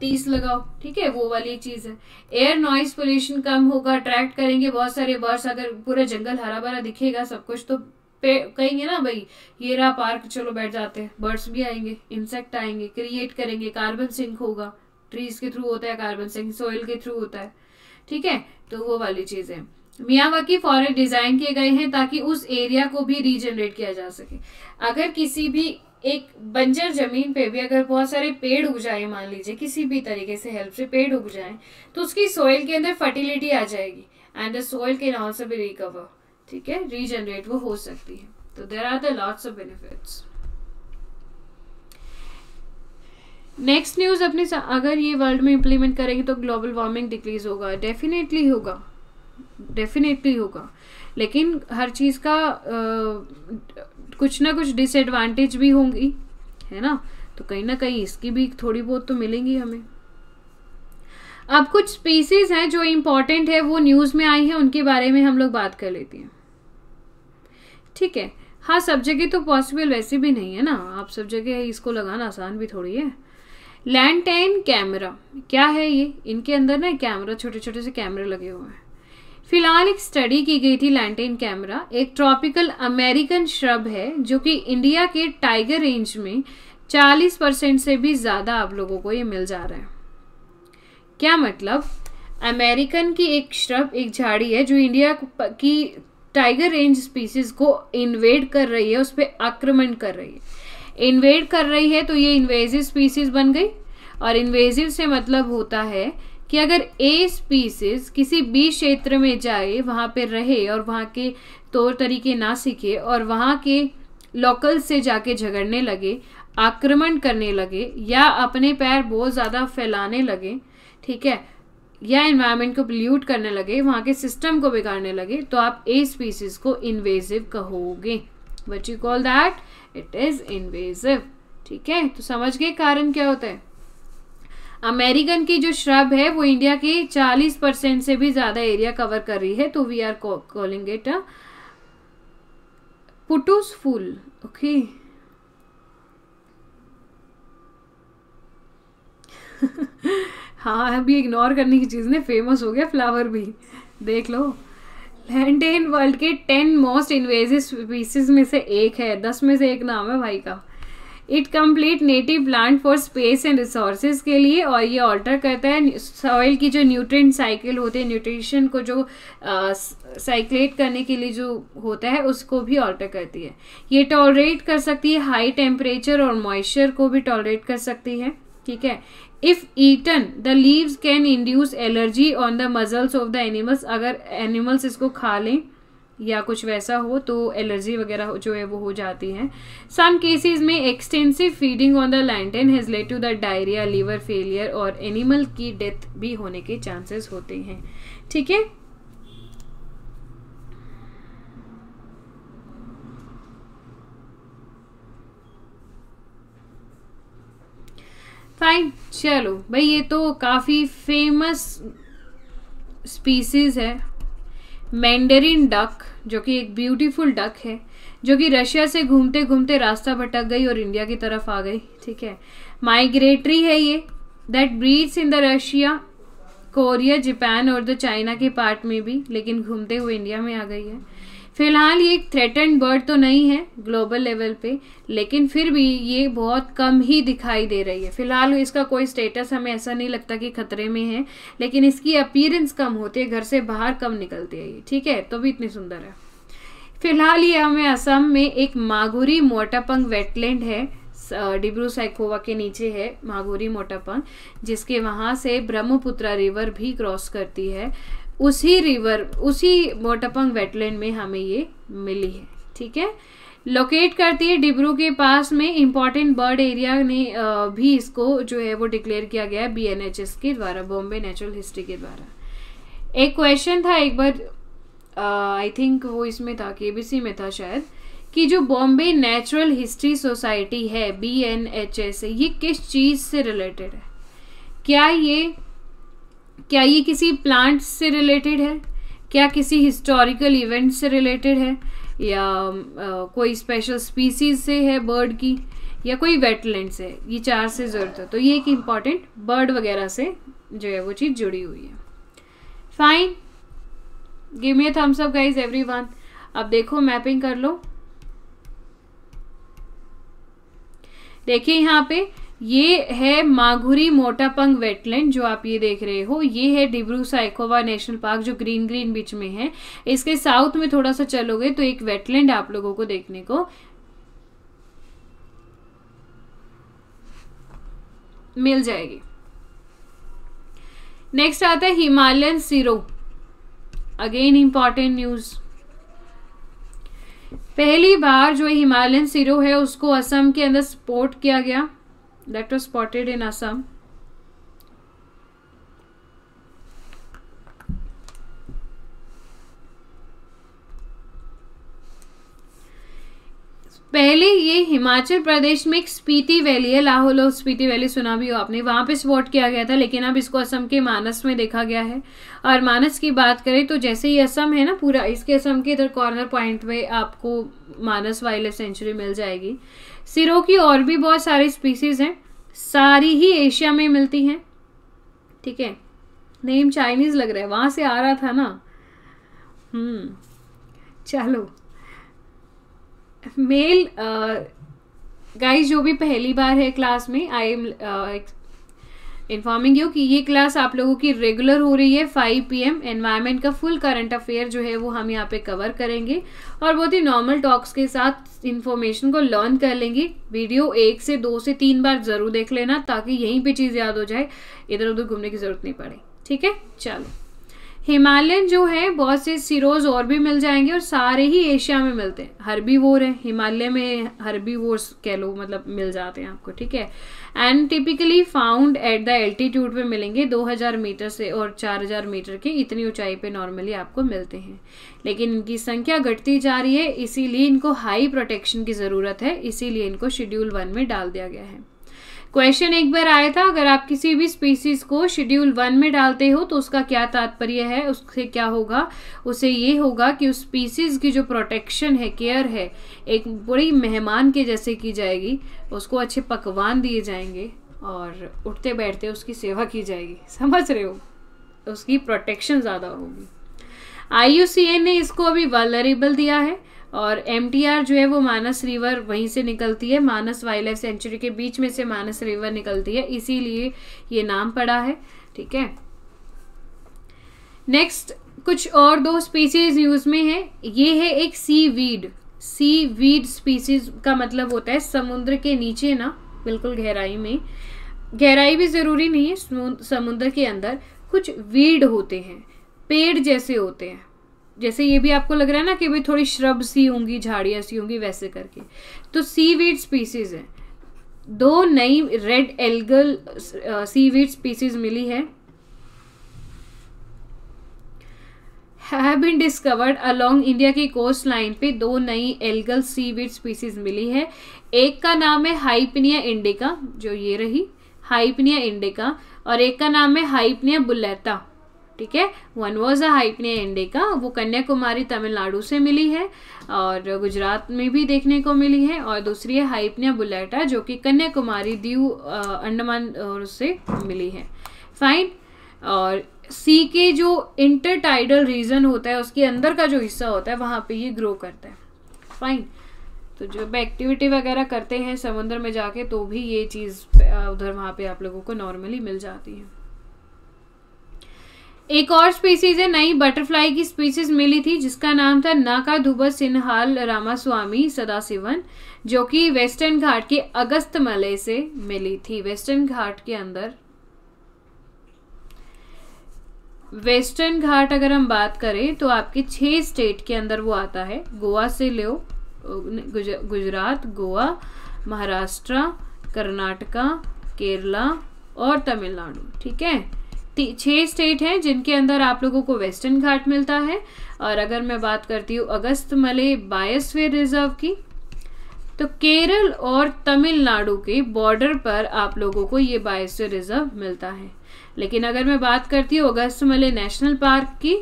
30 लगाओ, ठीक है, वो वाली चीज़ है। एयर नॉइज पोल्यूशन कम होगा, अट्रैक्ट करेंगे बहुत सारे बर्ड्स। अगर पूरा जंगल हरा भरा दिखेगा सब कुछ तो कहेंगे ना भाई ये रहा पार्क, चलो बैठ जाते हैं, बर्ड्स भी आएंगे, इंसेक्ट आएंगे, क्रिएट करेंगे। कार्बन सिंक होगा, ट्रीज के थ्रू होता है कार्बन सिंक, सोइल के थ्रू होता है, ठीक है। तो वो वाली चीज़ें मियावाकी फॉरेस्ट डिज़ाइन किए गए हैं ताकि उस एरिया को भी रीजनरेट किया जा सके। अगर किसी भी एक बंजर ज़मीन पे भी अगर बहुत सारे पेड़ उग जाए, मान लीजिए किसी भी तरीके से हेल्प से पेड़ उग जाए, तो उसकी सॉइल के अंदर फर्टिलिटी आ जाएगी and the soil can also be recover, ठीक है, रीजनरेट वो हो सकती है। तो there are the lots of benefits. Next news अपने अगर ये वर्ल्ड में इम्प्लीमेंट करेंगे तो ग्लोबल वार्मिंग डिक्रीज होगा, डेफिनेटली होगा, डेफिनेटली होगा। लेकिन हर चीज़ का कुछ ना कुछ डिसएडवांटेज भी होंगी, है ना, तो कहीं ना कहीं इसकी भी थोड़ी बहुत तो मिलेंगी हमें। अब कुछ स्पीसीज हैं जो इम्पॉर्टेंट है वो न्यूज़ में आई हैं, उनके बारे में हम लोग बात कर लेती हैं, ठीक है। हाँ, सब जगह तो पॉसिबल वैसे भी नहीं है ना, आप सब जगह इसको लगाना आसान भी थोड़ी है। लैंटेन कैमरा क्या है ये? इनके अंदर ना कैमरा, छोटे छोटे से कैमरे लगे हुए हैं। फिलहाल एक स्टडी की गई थी। लैंटेन कैमरा एक ट्रॉपिकल अमेरिकन श्रब है जो कि इंडिया के टाइगर रेंज में 40% से भी ज़्यादा आप लोगों को ये मिल जा रहा है। क्या मतलब? अमेरिकन की एक श्रब, एक झाड़ी है जो इंडिया की टाइगर रेंज स्पीसीज को इन्वेड कर रही है, उस पर आक्रमण कर रही है, इन्वेड कर रही है। तो ये इन्वेजिव स्पीसीज बन गई। और इन्वेजिव से मतलब होता है कि अगर ए स्पीसीज किसी बी क्षेत्र में जाए, वहाँ पे रहे और वहाँ के तौर तरीके ना सीखे और वहाँ के लोकल से जाके झगड़ने लगे, आक्रमण करने लगे या अपने पैर बहुत ज़्यादा फैलाने लगे, ठीक है, या एनवायरनमेंट को पोल्यूट करने लगे, वहाँ के सिस्टम को बिगाड़ने लगे, तो आप ए स्पीसीज को इन्वेजिव कहोगे। What you call that, it is invasive, ठीक है। तो समझ गए कारण क्या होता है। अमेरिकन की जो श्रब है वो इंडिया के 40% से भी ज़्यादा एरिया कवर कर रही है, तो we are calling it a पुटूस fool, okay. हाँ, अभी इग्नोर करने की चीज़ ने फेमस हो गया फ्लावर भी, देख लो। लैंटेन वर्ल्ड के 10 मोस्ट इन्वेजिव स्पीसीज में से एक है, 10 में से एक नाम है भाई का। It complete native plant for space and resources के लिए, और ये ऑल्टर करता है सॉइल की जो न्यूट्रिएंट साइकिल होते हैं, न्यूट्रिशन को जो साइक्लेट करने के लिए जो होता है उसको भी ऑल्टर करती है। ये टॉलरेट कर सकती है हाई टेम्परेचर और मॉइस्चर को भी टॉलरेट कर सकती है, ठीक है. If eaten the leaves can induce allergy on the muzzles of the animals. अगर एनिमल्स इसको खा लें या कुछ वैसा हो तो एलर्जी वगैरह जो है वो हो जाती है. सम केसेस में extensive feeding on the lantana has led to the diarrhoea, liver failure और एनिमल की डेथ भी होने के चांसेस होते हैं. ठीक है, फाइन. चलो भाई, ये तो काफ़ी फेमस स्पीसीज है मैंडरिन डक, जो कि एक ब्यूटीफुल डक है, जो कि रशिया से घूमते घूमते रास्ता भटक गई और इंडिया की तरफ आ गई. ठीक है, माइग्रेटरी है ये. That breeds in the Russia, Korea, Japan और द चाइना के पार्ट में भी, लेकिन घूमते हुए इंडिया में आ गई है. फिलहाल ये एक थ्रेटन्ड बर्ड तो नहीं है ग्लोबल लेवल पे, लेकिन फिर भी ये बहुत कम ही दिखाई दे रही है. फिलहाल इसका कोई स्टेटस हमें ऐसा नहीं लगता कि खतरे में है, लेकिन इसकी अपीयरेंस कम होती है, घर से बाहर कम निकलती है ये. ठीक है, तो भी इतनी सुंदर है. फिलहाल ये हमें असम में एक मागुरी मोटापंग वेटलैंड है, डिब्रू-साइखोवा के नीचे है मागुरी मोटापंग, जिसके वहाँ से ब्रह्मपुत्रा रिवर भी क्रॉस करती है. उसी मोटापंग वेटलैंड में हमें ये मिली है. ठीक है, लोकेट करती है डिब्रू के पास में. इम्पॉर्टेंट बर्ड एरिया ने भी इसको जो है वो डिक्लेयर किया गया है BNHS के द्वारा, बॉम्बे नेचुरल हिस्ट्री के द्वारा. एक क्वेश्चन था एक बार, आई थिंक वो इसमें था, KBC में था शायद, कि जो बॉम्बे नेचुरल हिस्ट्री सोसाइटी है BNHS, ये किस चीज़ से रिलेटेड है? क्या ये किसी प्लांट से रिलेटेड है, क्या किसी हिस्टोरिकल इवेंट से रिलेटेड है, या कोई स्पेशल स्पीसीज से है बर्ड की, या कोई वेटलैंड से है? ये चार से ज़रूरत है, तो ये एक इम्पॉर्टेंट बर्ड वगैरह से जो है वो चीज़ जुड़ी हुई है. Fine, give me a thumbs up guys everyone. अब देखो, मैपिंग कर लो. देखिए यहाँ पे ये है मागुरी मोटापंग वेटलैंड, जो आप ये देख रहे हो, ये है डिब्रू-साइखोवा नेशनल पार्क, जो ग्रीन बीच में है. इसके साउथ में थोड़ा सा चलोगे तो एक वेटलैंड आप लोगों को देखने को मिल जाएगी. नेक्स्ट आता है Himalayan serow, again important news. पहली बार जो हिमालयन सीरो है उसको असम के अंदर स्पॉट किया गया. That was spotted in Assam. पहले ये हिमाचल प्रदेश में एक स्पीति वैली है, लाहौल और स्पीति वैली सुना भी हो आपने, वहाँ पे स्पॉट किया गया था, लेकिन अब इसको असम के मानस में देखा गया है. और मानस की बात करें तो जैसे ये असम है ना पूरा, इसके असम के इधर कॉर्नर पॉइंट पे आपको मानस वाइल्ड लाइफ सेंचुरी मिल जाएगी. सिरो की और भी बहुत सारी स्पीसीज हैं, सारी ही एशिया में मिलती हैं. ठीक है, नेम चाइनीज़ लग रहा है, वहाँ से आ रहा था ना. चलो, मेल गाइस जो भी पहली बार है क्लास में, आई एम इन्फॉर्मिंग यू कि ये क्लास आप लोगों की रेगुलर हो रही है 5 PM. एनवायरनमेंट का फुल करंट अफेयर जो है वो हम यहाँ पे कवर करेंगे और बहुत ही नॉर्मल टॉक्स के साथ इन्फॉर्मेशन को लर्न कर लेंगे. वीडियो 1 से 2 से 3 बार ज़रूर देख लेना, ताकि यहीं पे चीज़ याद हो जाए, इधर उधर घूमने की ज़रूरत नहीं पड़े. ठीक है, चलो. हिमालयन जो है बहुत से सीरोज और भी मिल जाएंगे और सारे ही एशिया में मिलते हैं. हर्बीवोर है, हिमालय में हर्बीवोर्स कह लो, मतलब मिल जाते हैं आपको. ठीक है, and typically found at the altitude पे मिलेंगे, 2000 मीटर से और 4000 मीटर के इतनी ऊंचाई पे नॉर्मली आपको मिलते हैं, लेकिन इनकी संख्या घटती जा रही है, इसीलिए इनको हाई प्रोटेक्शन की ज़रूरत है, इसीलिए इनको शेड्यूल 1 में डाल दिया गया है. क्वेश्चन एक बार आया था, अगर आप किसी भी स्पीसीज को शेड्यूल 1 में डालते हो तो उसका क्या तात्पर्य है, उससे क्या होगा? उसे ये होगा कि उस स्पीसीज की जो प्रोटेक्शन है, केयर है, एक बड़ी मेहमान के जैसे की जाएगी, उसको अच्छे पकवान दिए जाएंगे और उठते बैठते उसकी सेवा की जाएगी. समझ रहे हो, उसकी प्रोटेक्शन ज़्यादा होगी. IUCN ने इसको अभी वल्नरेबल दिया है. और MTR जो है वो मानस रिवर वहीं से निकलती है, मानस वाइल्ड लाइफ सेंचुरी के बीच में से मानस रिवर निकलती है, इसीलिए ये नाम पड़ा है. ठीक है, नेक्स्ट कुछ और 2 स्पीसीज यूज में है. ये है एक सी वीड स्पीसीज, का मतलब होता है समुद्र के नीचे ना बिल्कुल गहराई में गहराई भी ज़रूरी नहीं है, समुद्र के अंदर कुछ वीड होते हैं, पेड़ जैसे होते हैं, जैसे ये भी आपको लग रहा है ना कि भाई थोड़ी श्रब सी होंगी, झाड़ियाँ सी होंगी, वैसे करके। तो सीवीड स्पीसीज़ हैं, दो नई रेड एल्गल सीवीड स्पीसीज़ मिली है, have been discovered along India की कोस्ट लाइन पे दो नई एल्गल सीवीड स्पीसीज मिली है। एक का नाम है हाइपनिया इंडिका, जो ये रही हाइपनिया इंडिका, और एक का नाम है हाइपनिया बुलेटा, ठीक है। One was a Hypnea indica, वो कन्याकुमारी तमिलनाडु से मिली है और गुजरात में भी देखने को मिली है, और दूसरी है हाइपनिया बुलेटा जो कि कन्याकुमारी दीव अंडमान से मिली है, फाइन। और सी के जो इंटरटाइडल रीजन होता है, उसके अंदर का जो हिस्सा होता है, वहाँ पे ये ग्रो करता है, फाइन। तो जब एक्टिविटी वगैरह करते हैं समुद्र में जाके तो भी ये चीज़ उधर वहाँ पे आप लोगों को नॉर्मली मिल जाती है। एक और स्पीसीज है, नई बटरफ्लाई की स्पीसीज मिली थी जिसका नाम था नाकाधुबा सिन्हाल रामास्वामी सदाशिवन, जो कि वेस्टर्न घाट के अगस्तमलय से मिली थी। वेस्टर्न घाट के अंदर, वेस्टर्न घाट अगर हम बात करें तो आपके 6 स्टेट के अंदर वो आता है, गोवा से लो, गुजरात, गोवा, महाराष्ट्र, कर्नाटका, केरला और तमिलनाडु, ठीक है। 6 स्टेट हैं जिनके अंदर आप लोगों को वेस्टर्न घाट मिलता है। और अगर मैं बात करती हूँ अगस्तमलय बायोस्फीयर रिजर्व की, तो केरल और तमिलनाडु के बॉर्डर पर आप लोगों को ये बायोस्फीयर रिजर्व मिलता है। लेकिन अगर मैं बात करती हूँ अगस्तमलय नेशनल पार्क की,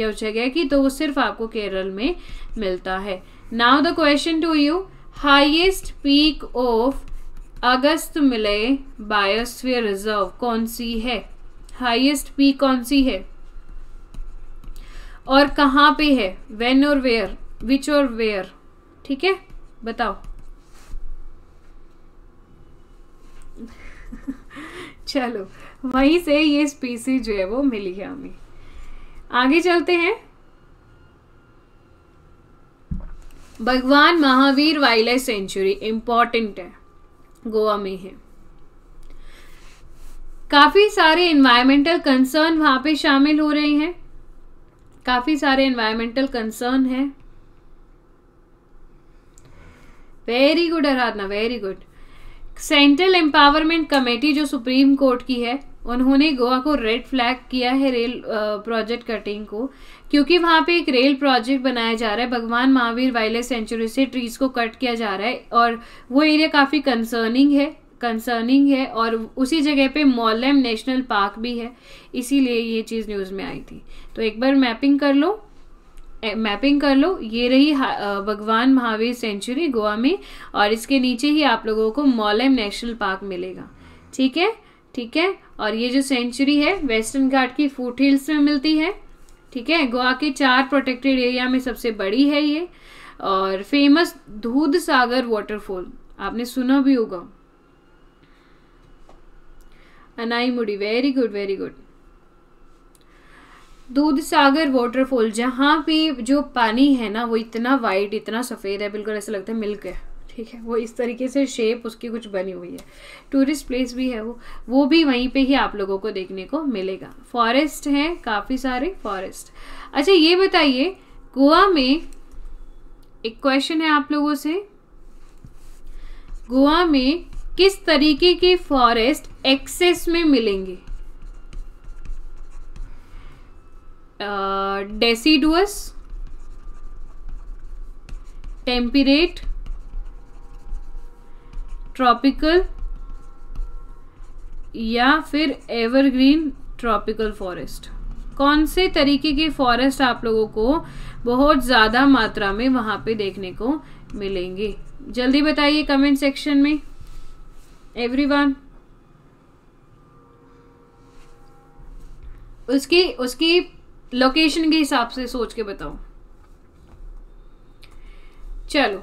यह जगह की, तो वो सिर्फ आपको केरल में मिलता है। Now the question to you, highest peak of अगस्तमलय biosphere reserve कौन सी है? हाईएस्ट पीक कौन सी है और कहाँ पे है? व्हेन और वेयर, विच और वेयर, ठीक है, बताओ। चलो, वहीं से ये स्पीसीज जो है वो मिली है हमें। आगे चलते हैं, Bhagwan Mahavir wild life sanctuary, important है, गोवा में है। काफी सारे एनवायरमेंटल कंसर्न वहां पे शामिल हो रहे हैं, काफी सारे एनवायरमेंटल कंसर्न है। Very good Aradhana, very good. Central empowerment committee जो सुप्रीम कोर्ट की है, उन्होंने गोवा को रेड फ्लैग किया है रेल प्रोजेक्ट कटिंग को, क्योंकि वहाँ पे एक रेल प्रोजेक्ट बनाया जा रहा है, Bhagwan Mahavir wild life sanctuary से ट्रीज को कट किया जा रहा है, और वो एरिया काफ़ी कंसर्निंग है। और उसी जगह पे मोलेम नेशनल पार्क भी है, इसीलिए ये चीज़ न्यूज़ में आई थी। तो एक बार मैपिंग कर लो। ये रही भगवान महावीर सेंचुरी गोवा में, और इसके नीचे ही आप लोगों को मोलेम नेशनल पार्क मिलेगा, ठीक है, ठीक है। और ये जो सेंचुरी है वेस्टर्न घाट की फूट हिल्स में मिलती है, ठीक है। गोवा के 4 प्रोटेक्टेड एरिया में सबसे बड़ी है ये। और फेमस दूधसागर वाटरफॉल आपने सुना भी होगा। Anaimudi, very good, very good. Dudhsagar waterfall, जहाँ पे जो पानी है ना, वो इतना वाइट, इतना सफ़ेद है, बिल्कुल ऐसा लगता है मिल्क है, ठीक है, वो इस तरीके से शेप उसकी कुछ बनी हुई है। टूरिस्ट प्लेस भी है वो भी वहीं पे ही आप लोगों को देखने को मिलेगा। फॉरेस्ट हैं, काफ़ी सारे फॉरेस्ट। अच्छा, ये बताइए, गोवा में एक क्वेश्चन है आप लोगों से, गोवा में किस तरीके के फॉरेस्ट एक्सेस में मिलेंगे? डेसीडुअस, टेम्परेट, ट्रॉपिकल या फिर एवरग्रीन ट्रॉपिकल फॉरेस्ट, कौन से तरीके के फॉरेस्ट आप लोगों को बहुत ज़्यादा मात्रा में वहाँ पे देखने को मिलेंगे? जल्दी बताइए कमेंट सेक्शन में एवरीवन। उसकी लोकेशन के हिसाब से सोच के बताओ। चलो,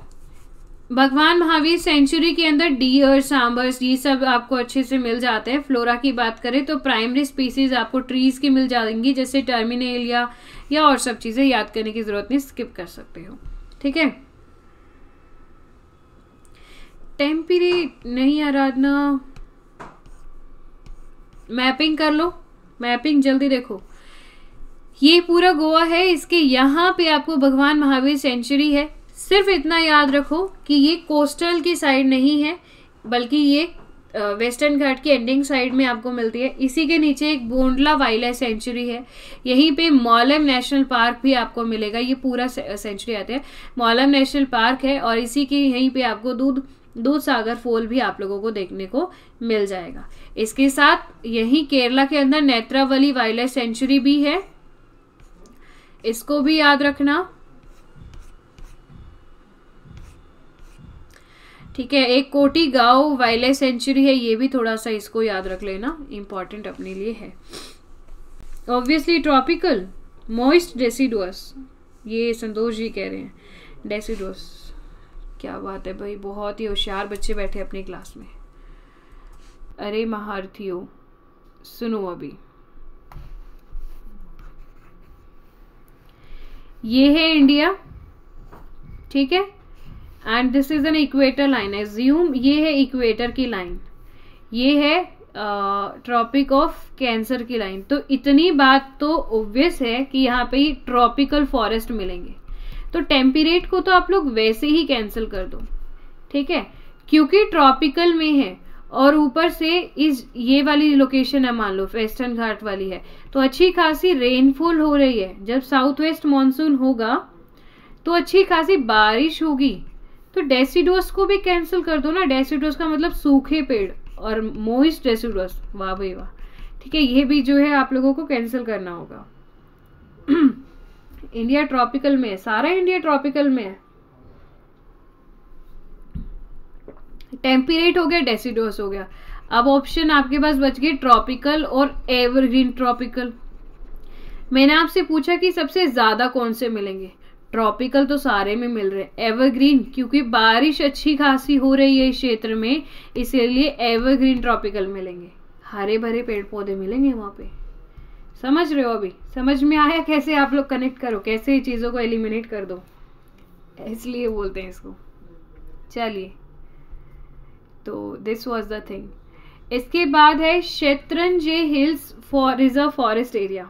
भगवान महावीर सेंचुरी के अंदर डियर, सांबर्स, ये सब आपको अच्छे से मिल जाते हैं। फ्लोरा की बात करें तो प्राइमरी स्पीसीज आपको ट्रीज की मिल जाएंगी, जैसे टर्मिनेलिया या और सब चीज़ें याद करने की जरूरत नहीं, स्किप कर सकते हो, ठीक है। टेम्परेट नहीं आराधना, मैपिंग कर लो, मैपिंग जल्दी देखो। ये पूरा गोवा है, इसके यहाँ पे आपको भगवान महावीर सेंचुरी है। सिर्फ इतना याद रखो कि ये कोस्टल की साइड नहीं है, बल्कि ये वेस्टर्न घाट की एंडिंग साइड में आपको मिलती है। इसी के नीचे एक बोंडला वाइल्ड लाइफ सेंचुरी है, यहीं पे मोलेम नेशनल पार्क भी आपको मिलेगा। ये पूरा सेंचुरी आते हैं, मोलेम नेशनल पार्क है, और इसी के यहीं पे आपको दूधसागर फॉल भी आप लोगों को देखने को मिल जाएगा। इसके साथ यहीं केरला के अंदर नेत्रावली वाइल्ड लाइफ सेंचुरी भी है, इसको भी याद रखना, ठीक है। एक कोटी गांव वाइल्ड लाइफ सेंचुरी है, ये भी थोड़ा सा इसको याद रख लेना, इम्पॉर्टेंट अपने लिए है। ऑब्वियसली ट्रॉपिकल मॉइस्ट डेसीडुअस, ये संतोष जी कह रहे हैं डेसीडुअस, क्या बात है भाई, बहुत ही होशियार बच्चे बैठे अपनी क्लास में। अरे महारथियों सुनो, अभी ये है इंडिया, ठीक है, and this is an equator line, assume ये है इक्वेटर की लाइन, ये है ट्रॉपिक ऑफ कैंसर की लाइन। तो इतनी बात तो ऑब्वियस है कि यहाँ पे ही ट्रॉपिकल फॉरेस्ट मिलेंगे। तो टेम्परेट को तो आप लोग वैसे ही कैंसिल कर दो, ठीक है, क्योंकि ट्रॉपिकल में है, और ऊपर से इस ये वाली लोकेशन है, मान लो वेस्टर्न घाट वाली है, तो अच्छी खासी रेनफॉल हो रही है। जब साउथ वेस्ट मानसून होगा तो अच्छी खासी बारिश होगी, तो डेसीडुअस को भी कैंसिल कर दो ना। डेसीडुअस का मतलब सूखे पेड़, और मोइस्ट डेसीडुअस, वाह भाई वाह, ठीक है, ये भी जो है आप लोगों को कैंसिल करना होगा। इंडिया ट्रॉपिकल में है, सारा इंडिया ट्रॉपिकल में है। टेम्परेट हो गया, डेसीडुअस हो गया, अब ऑप्शन आपके पास बच गए ट्रॉपिकल और एवरग्रीन ट्रॉपिकल। मैंने आपसे पूछा कि सबसे ज्यादा कौन से मिलेंगे, ट्रॉपिकल तो सारे में मिल रहे हैं, एवरग्रीन क्योंकि बारिश अच्छी खासी हो रही है इस क्षेत्र में, इसीलिए एवरग्रीन ट्रॉपिकल मिलेंगे, हरे भरे पेड़ पौधे मिलेंगे वहाँ पे। समझ रहे हो, अभी समझ में आया कैसे आप लोग कनेक्ट करो, कैसे चीज़ों को एलिमिनेट कर दो, इसलिए बोलते हैं इसको। चलिए, तो दिस वॉज द थिंग। इसके बाद है Shatrunjay hills reserve forest area,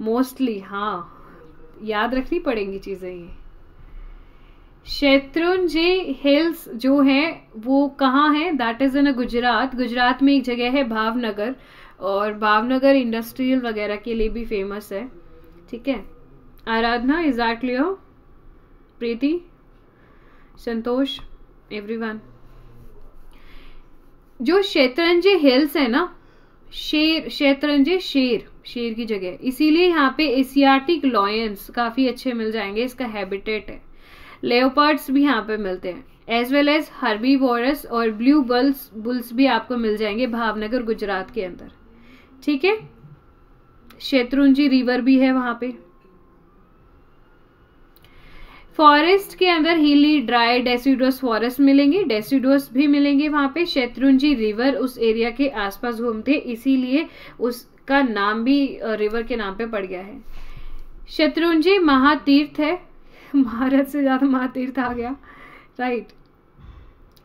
mostly हाँ याद रखनी पड़ेंगी चीज़ें। ये शत्रुंजय हिल्स जो है वो कहाँ है, that is in Gujarat. Gujarat में एक जगह है भावनगर, और भावनगर इंडस्ट्रियल वगैरह के लिए भी फेमस है, ठीक है। आराधना, एग्जैक्टली हो, प्रीति, संतोष, एवरीवन। जो शत्रुंजय हिल्स है ना, शेर, शतरंजे शेर, शेर की जगह, इसीलिए यहाँ पे एशियाटिक लॉयंस काफ़ी अच्छे मिल जाएंगे, इसका हैबिटेट है। लेओपार्ड्स भी यहाँ पे मिलते हैं, एज वेल एज हर्बीवोरस और ब्लू बल्स बुल्स भी आपको मिल जाएंगे भावनगर गुजरात के अंदर, ठीक है। शत्रुंजी रिवर भी है वहाँ पे। फॉरेस्ट के अंदर हिली ड्राई डेसीडुअस फॉरेस्ट मिलेंगे, डेसीडुअस भी मिलेंगे वहाँ पे। शत्रुंजी रिवर उस एरिया के आसपास घूमते, इसीलिए उसका नाम भी रिवर के नाम पे पड़ गया है। शत्रुंजी महातीर्थ है, भारत से ज़्यादा महातीर्थ आ गया, राइट,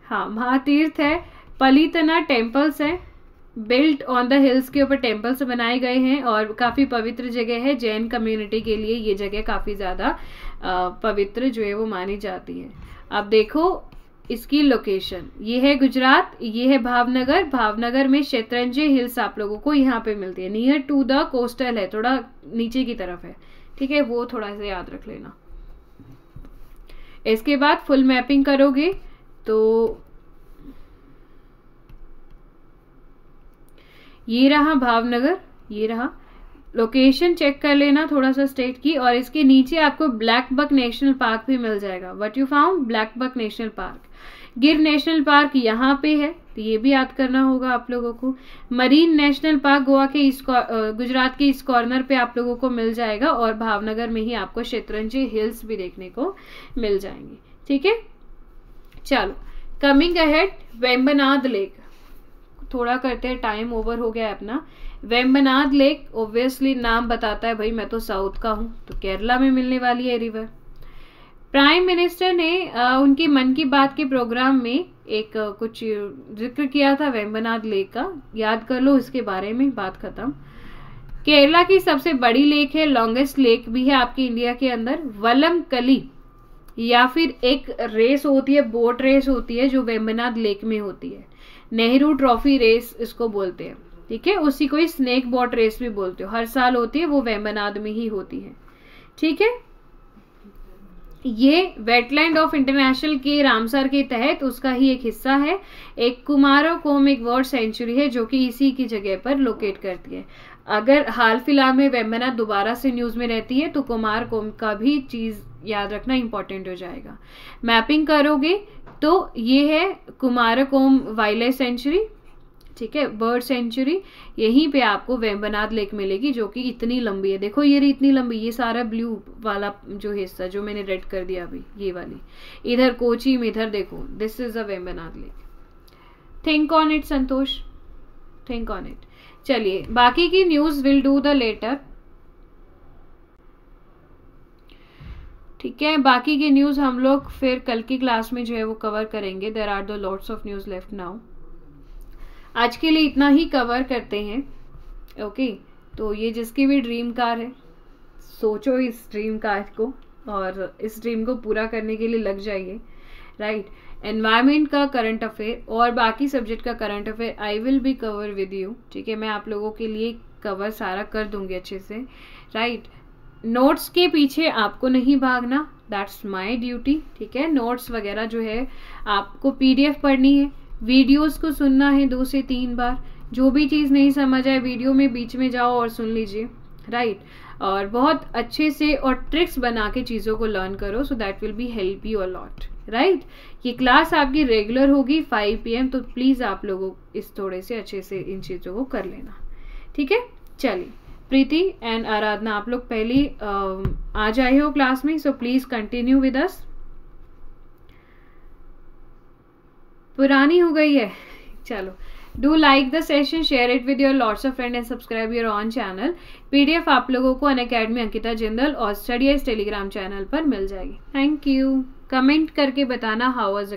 हाँ महातीर्थ है। पलीतना टेम्पल्स है, बिल्ट ऑन द हिल्स के ऊपर टेम्पल्स बनाए गए हैं, और काफ़ी पवित्र जगह है, जैन कम्युनिटी के लिए ये जगह काफ़ी ज़्यादा पवित्र जो है वो मानी जाती है। अब देखो इसकी लोकेशन, ये है गुजरात, ये है भावनगर। भावनगर में शत्रुंजय हिल्स आप लोगों को यहाँ पे मिलती है, नियर टू द कोस्टल है, थोड़ा नीचे की तरफ है, ठीक है, वो थोड़ा सा याद रख लेना। इसके बाद फुल मैपिंग करोगे तो ये रहा भावनगर, ये रहा, लोकेशन चेक कर लेना थोड़ा सा स्टेट की। और इसके नीचे आपको ब्लैक बक नेशनल पार्क भी मिल जाएगा, what you found, black buck national park. Gir national park यहाँ पे है, तो ये भी याद करना होगा आप लोगों को। मरीन नेशनल पार्क गोवा के इस गुजरात के इस कॉर्नर पे आप लोगों को मिल जाएगा, और भावनगर में ही आपको शत्रुंजय हिल्स भी देखने को मिल जाएंगे, ठीक है। चलो कमिंग अहेड, वेम्बनाद लेक, थोड़ा करते हैं, टाइम ओवर हो गया है अपना। वेम्बनाद लेक, ऑब्वियसली नाम बताता है भाई मैं तो साउथ का हूँ, तो केरला में मिलने वाली है रिवर। प्राइम मिनिस्टर ने उनके मन की बात के प्रोग्राम में एक कुछ जिक्र किया था वेम्बनाड लेक का, याद कर लो इसके बारे में, बात खत्म। केरला की सबसे बड़ी लेक है, लॉन्गेस्ट लेक भी है आपकी इंडिया के अंदर। वलमकली या फिर एक रेस होती है, बोट रेस होती है जो वेम्बनाड लेक में होती है, नेहरू ट्रॉफी रेस इसको बोलते हैं, ठीक है, उसी को ही स्नेक बोट रेस भी बोलते हो, हर साल होती है, वो वेम्बनाड में ही होती है, ठीक है। ये वेटलैंड ऑफ इंटरनेशनल के रामसर के तहत उसका ही एक हिस्सा है। एक कुमारकोम एक वर्ड सेंचुरी है जो कि इसी की जगह पर लोकेट करती है। अगर हाल फिलहाल में वेम्बनाड दोबारा से न्यूज़ में रहती है तो कुमारकोम का भी चीज़ याद रखना इम्पोर्टेंट हो जाएगा। मैपिंग करोगे तो ये है कुमारकोम वाइल्ड लाइफ सेंचुरी, ठीक है, बर्ड सेंचुरी, यहीं पे आपको वेम्बनाड लेक मिलेगी जो कि इतनी लंबी है। देखो ये इतनी लंबी, ये सारा ब्लू वाला जो हिस्सा जो मैंने रेड कर दिया अभी, ये वाली, इधर कोची में, इधर देखो, this is a Vembanad lake. Think on it Santosh, think on it. चलिए बाकी की news will do the later, ठीक है, बाकी की न्यूज हम लोग फिर कल की क्लास में जो है वो कवर करेंगे। There are the lots of news left now, आज के लिए इतना ही कवर करते हैं, ओके। तो ये जिसकी भी ड्रीम कार है, सोचो इस ड्रीम कार को और इस ड्रीम को पूरा करने के लिए लग जाइए, राइट। एनवायरनमेंट का करंट अफेयर और बाकी सब्जेक्ट का current affair I will be cover with you, ठीक है, मैं आप लोगों के लिए कवर सारा कर दूंगी अच्छे से, राइट। नोट्स के पीछे आपको नहीं भागना, दैट्स माई ड्यूटी, ठीक है। नोट्स वगैरह जो है आपको PDF पढ़नी है, वीडियोस को सुनना है 2 से 3 बार, जो भी चीज़ नहीं समझ आए वीडियो में बीच में जाओ और सुन लीजिए, राइट। और बहुत अच्छे से और ट्रिक्स बना के चीज़ों को लर्न करो, so that will be help you a lot, right. ये क्लास आपकी रेगुलर होगी 5 PM, तो प्लीज़ आप लोगों इस थोड़े से अच्छे से इन चीज़ों को कर लेना, ठीक है। चलिए प्रीति एंड आराधना, आप लोग पहले आ जाए हो क्लास में, so please continue with us. पुरानी हो गई है, चलो। Do like the session, share it with your lots of friend and subscribe your on channel. PDF आप लोगों को अनअकैडमी अंकिता जिंदल और स्टडी टेलीग्राम चैनल पर मिल जाएगी। Thank you. कमेंट करके बताना हाउ वाज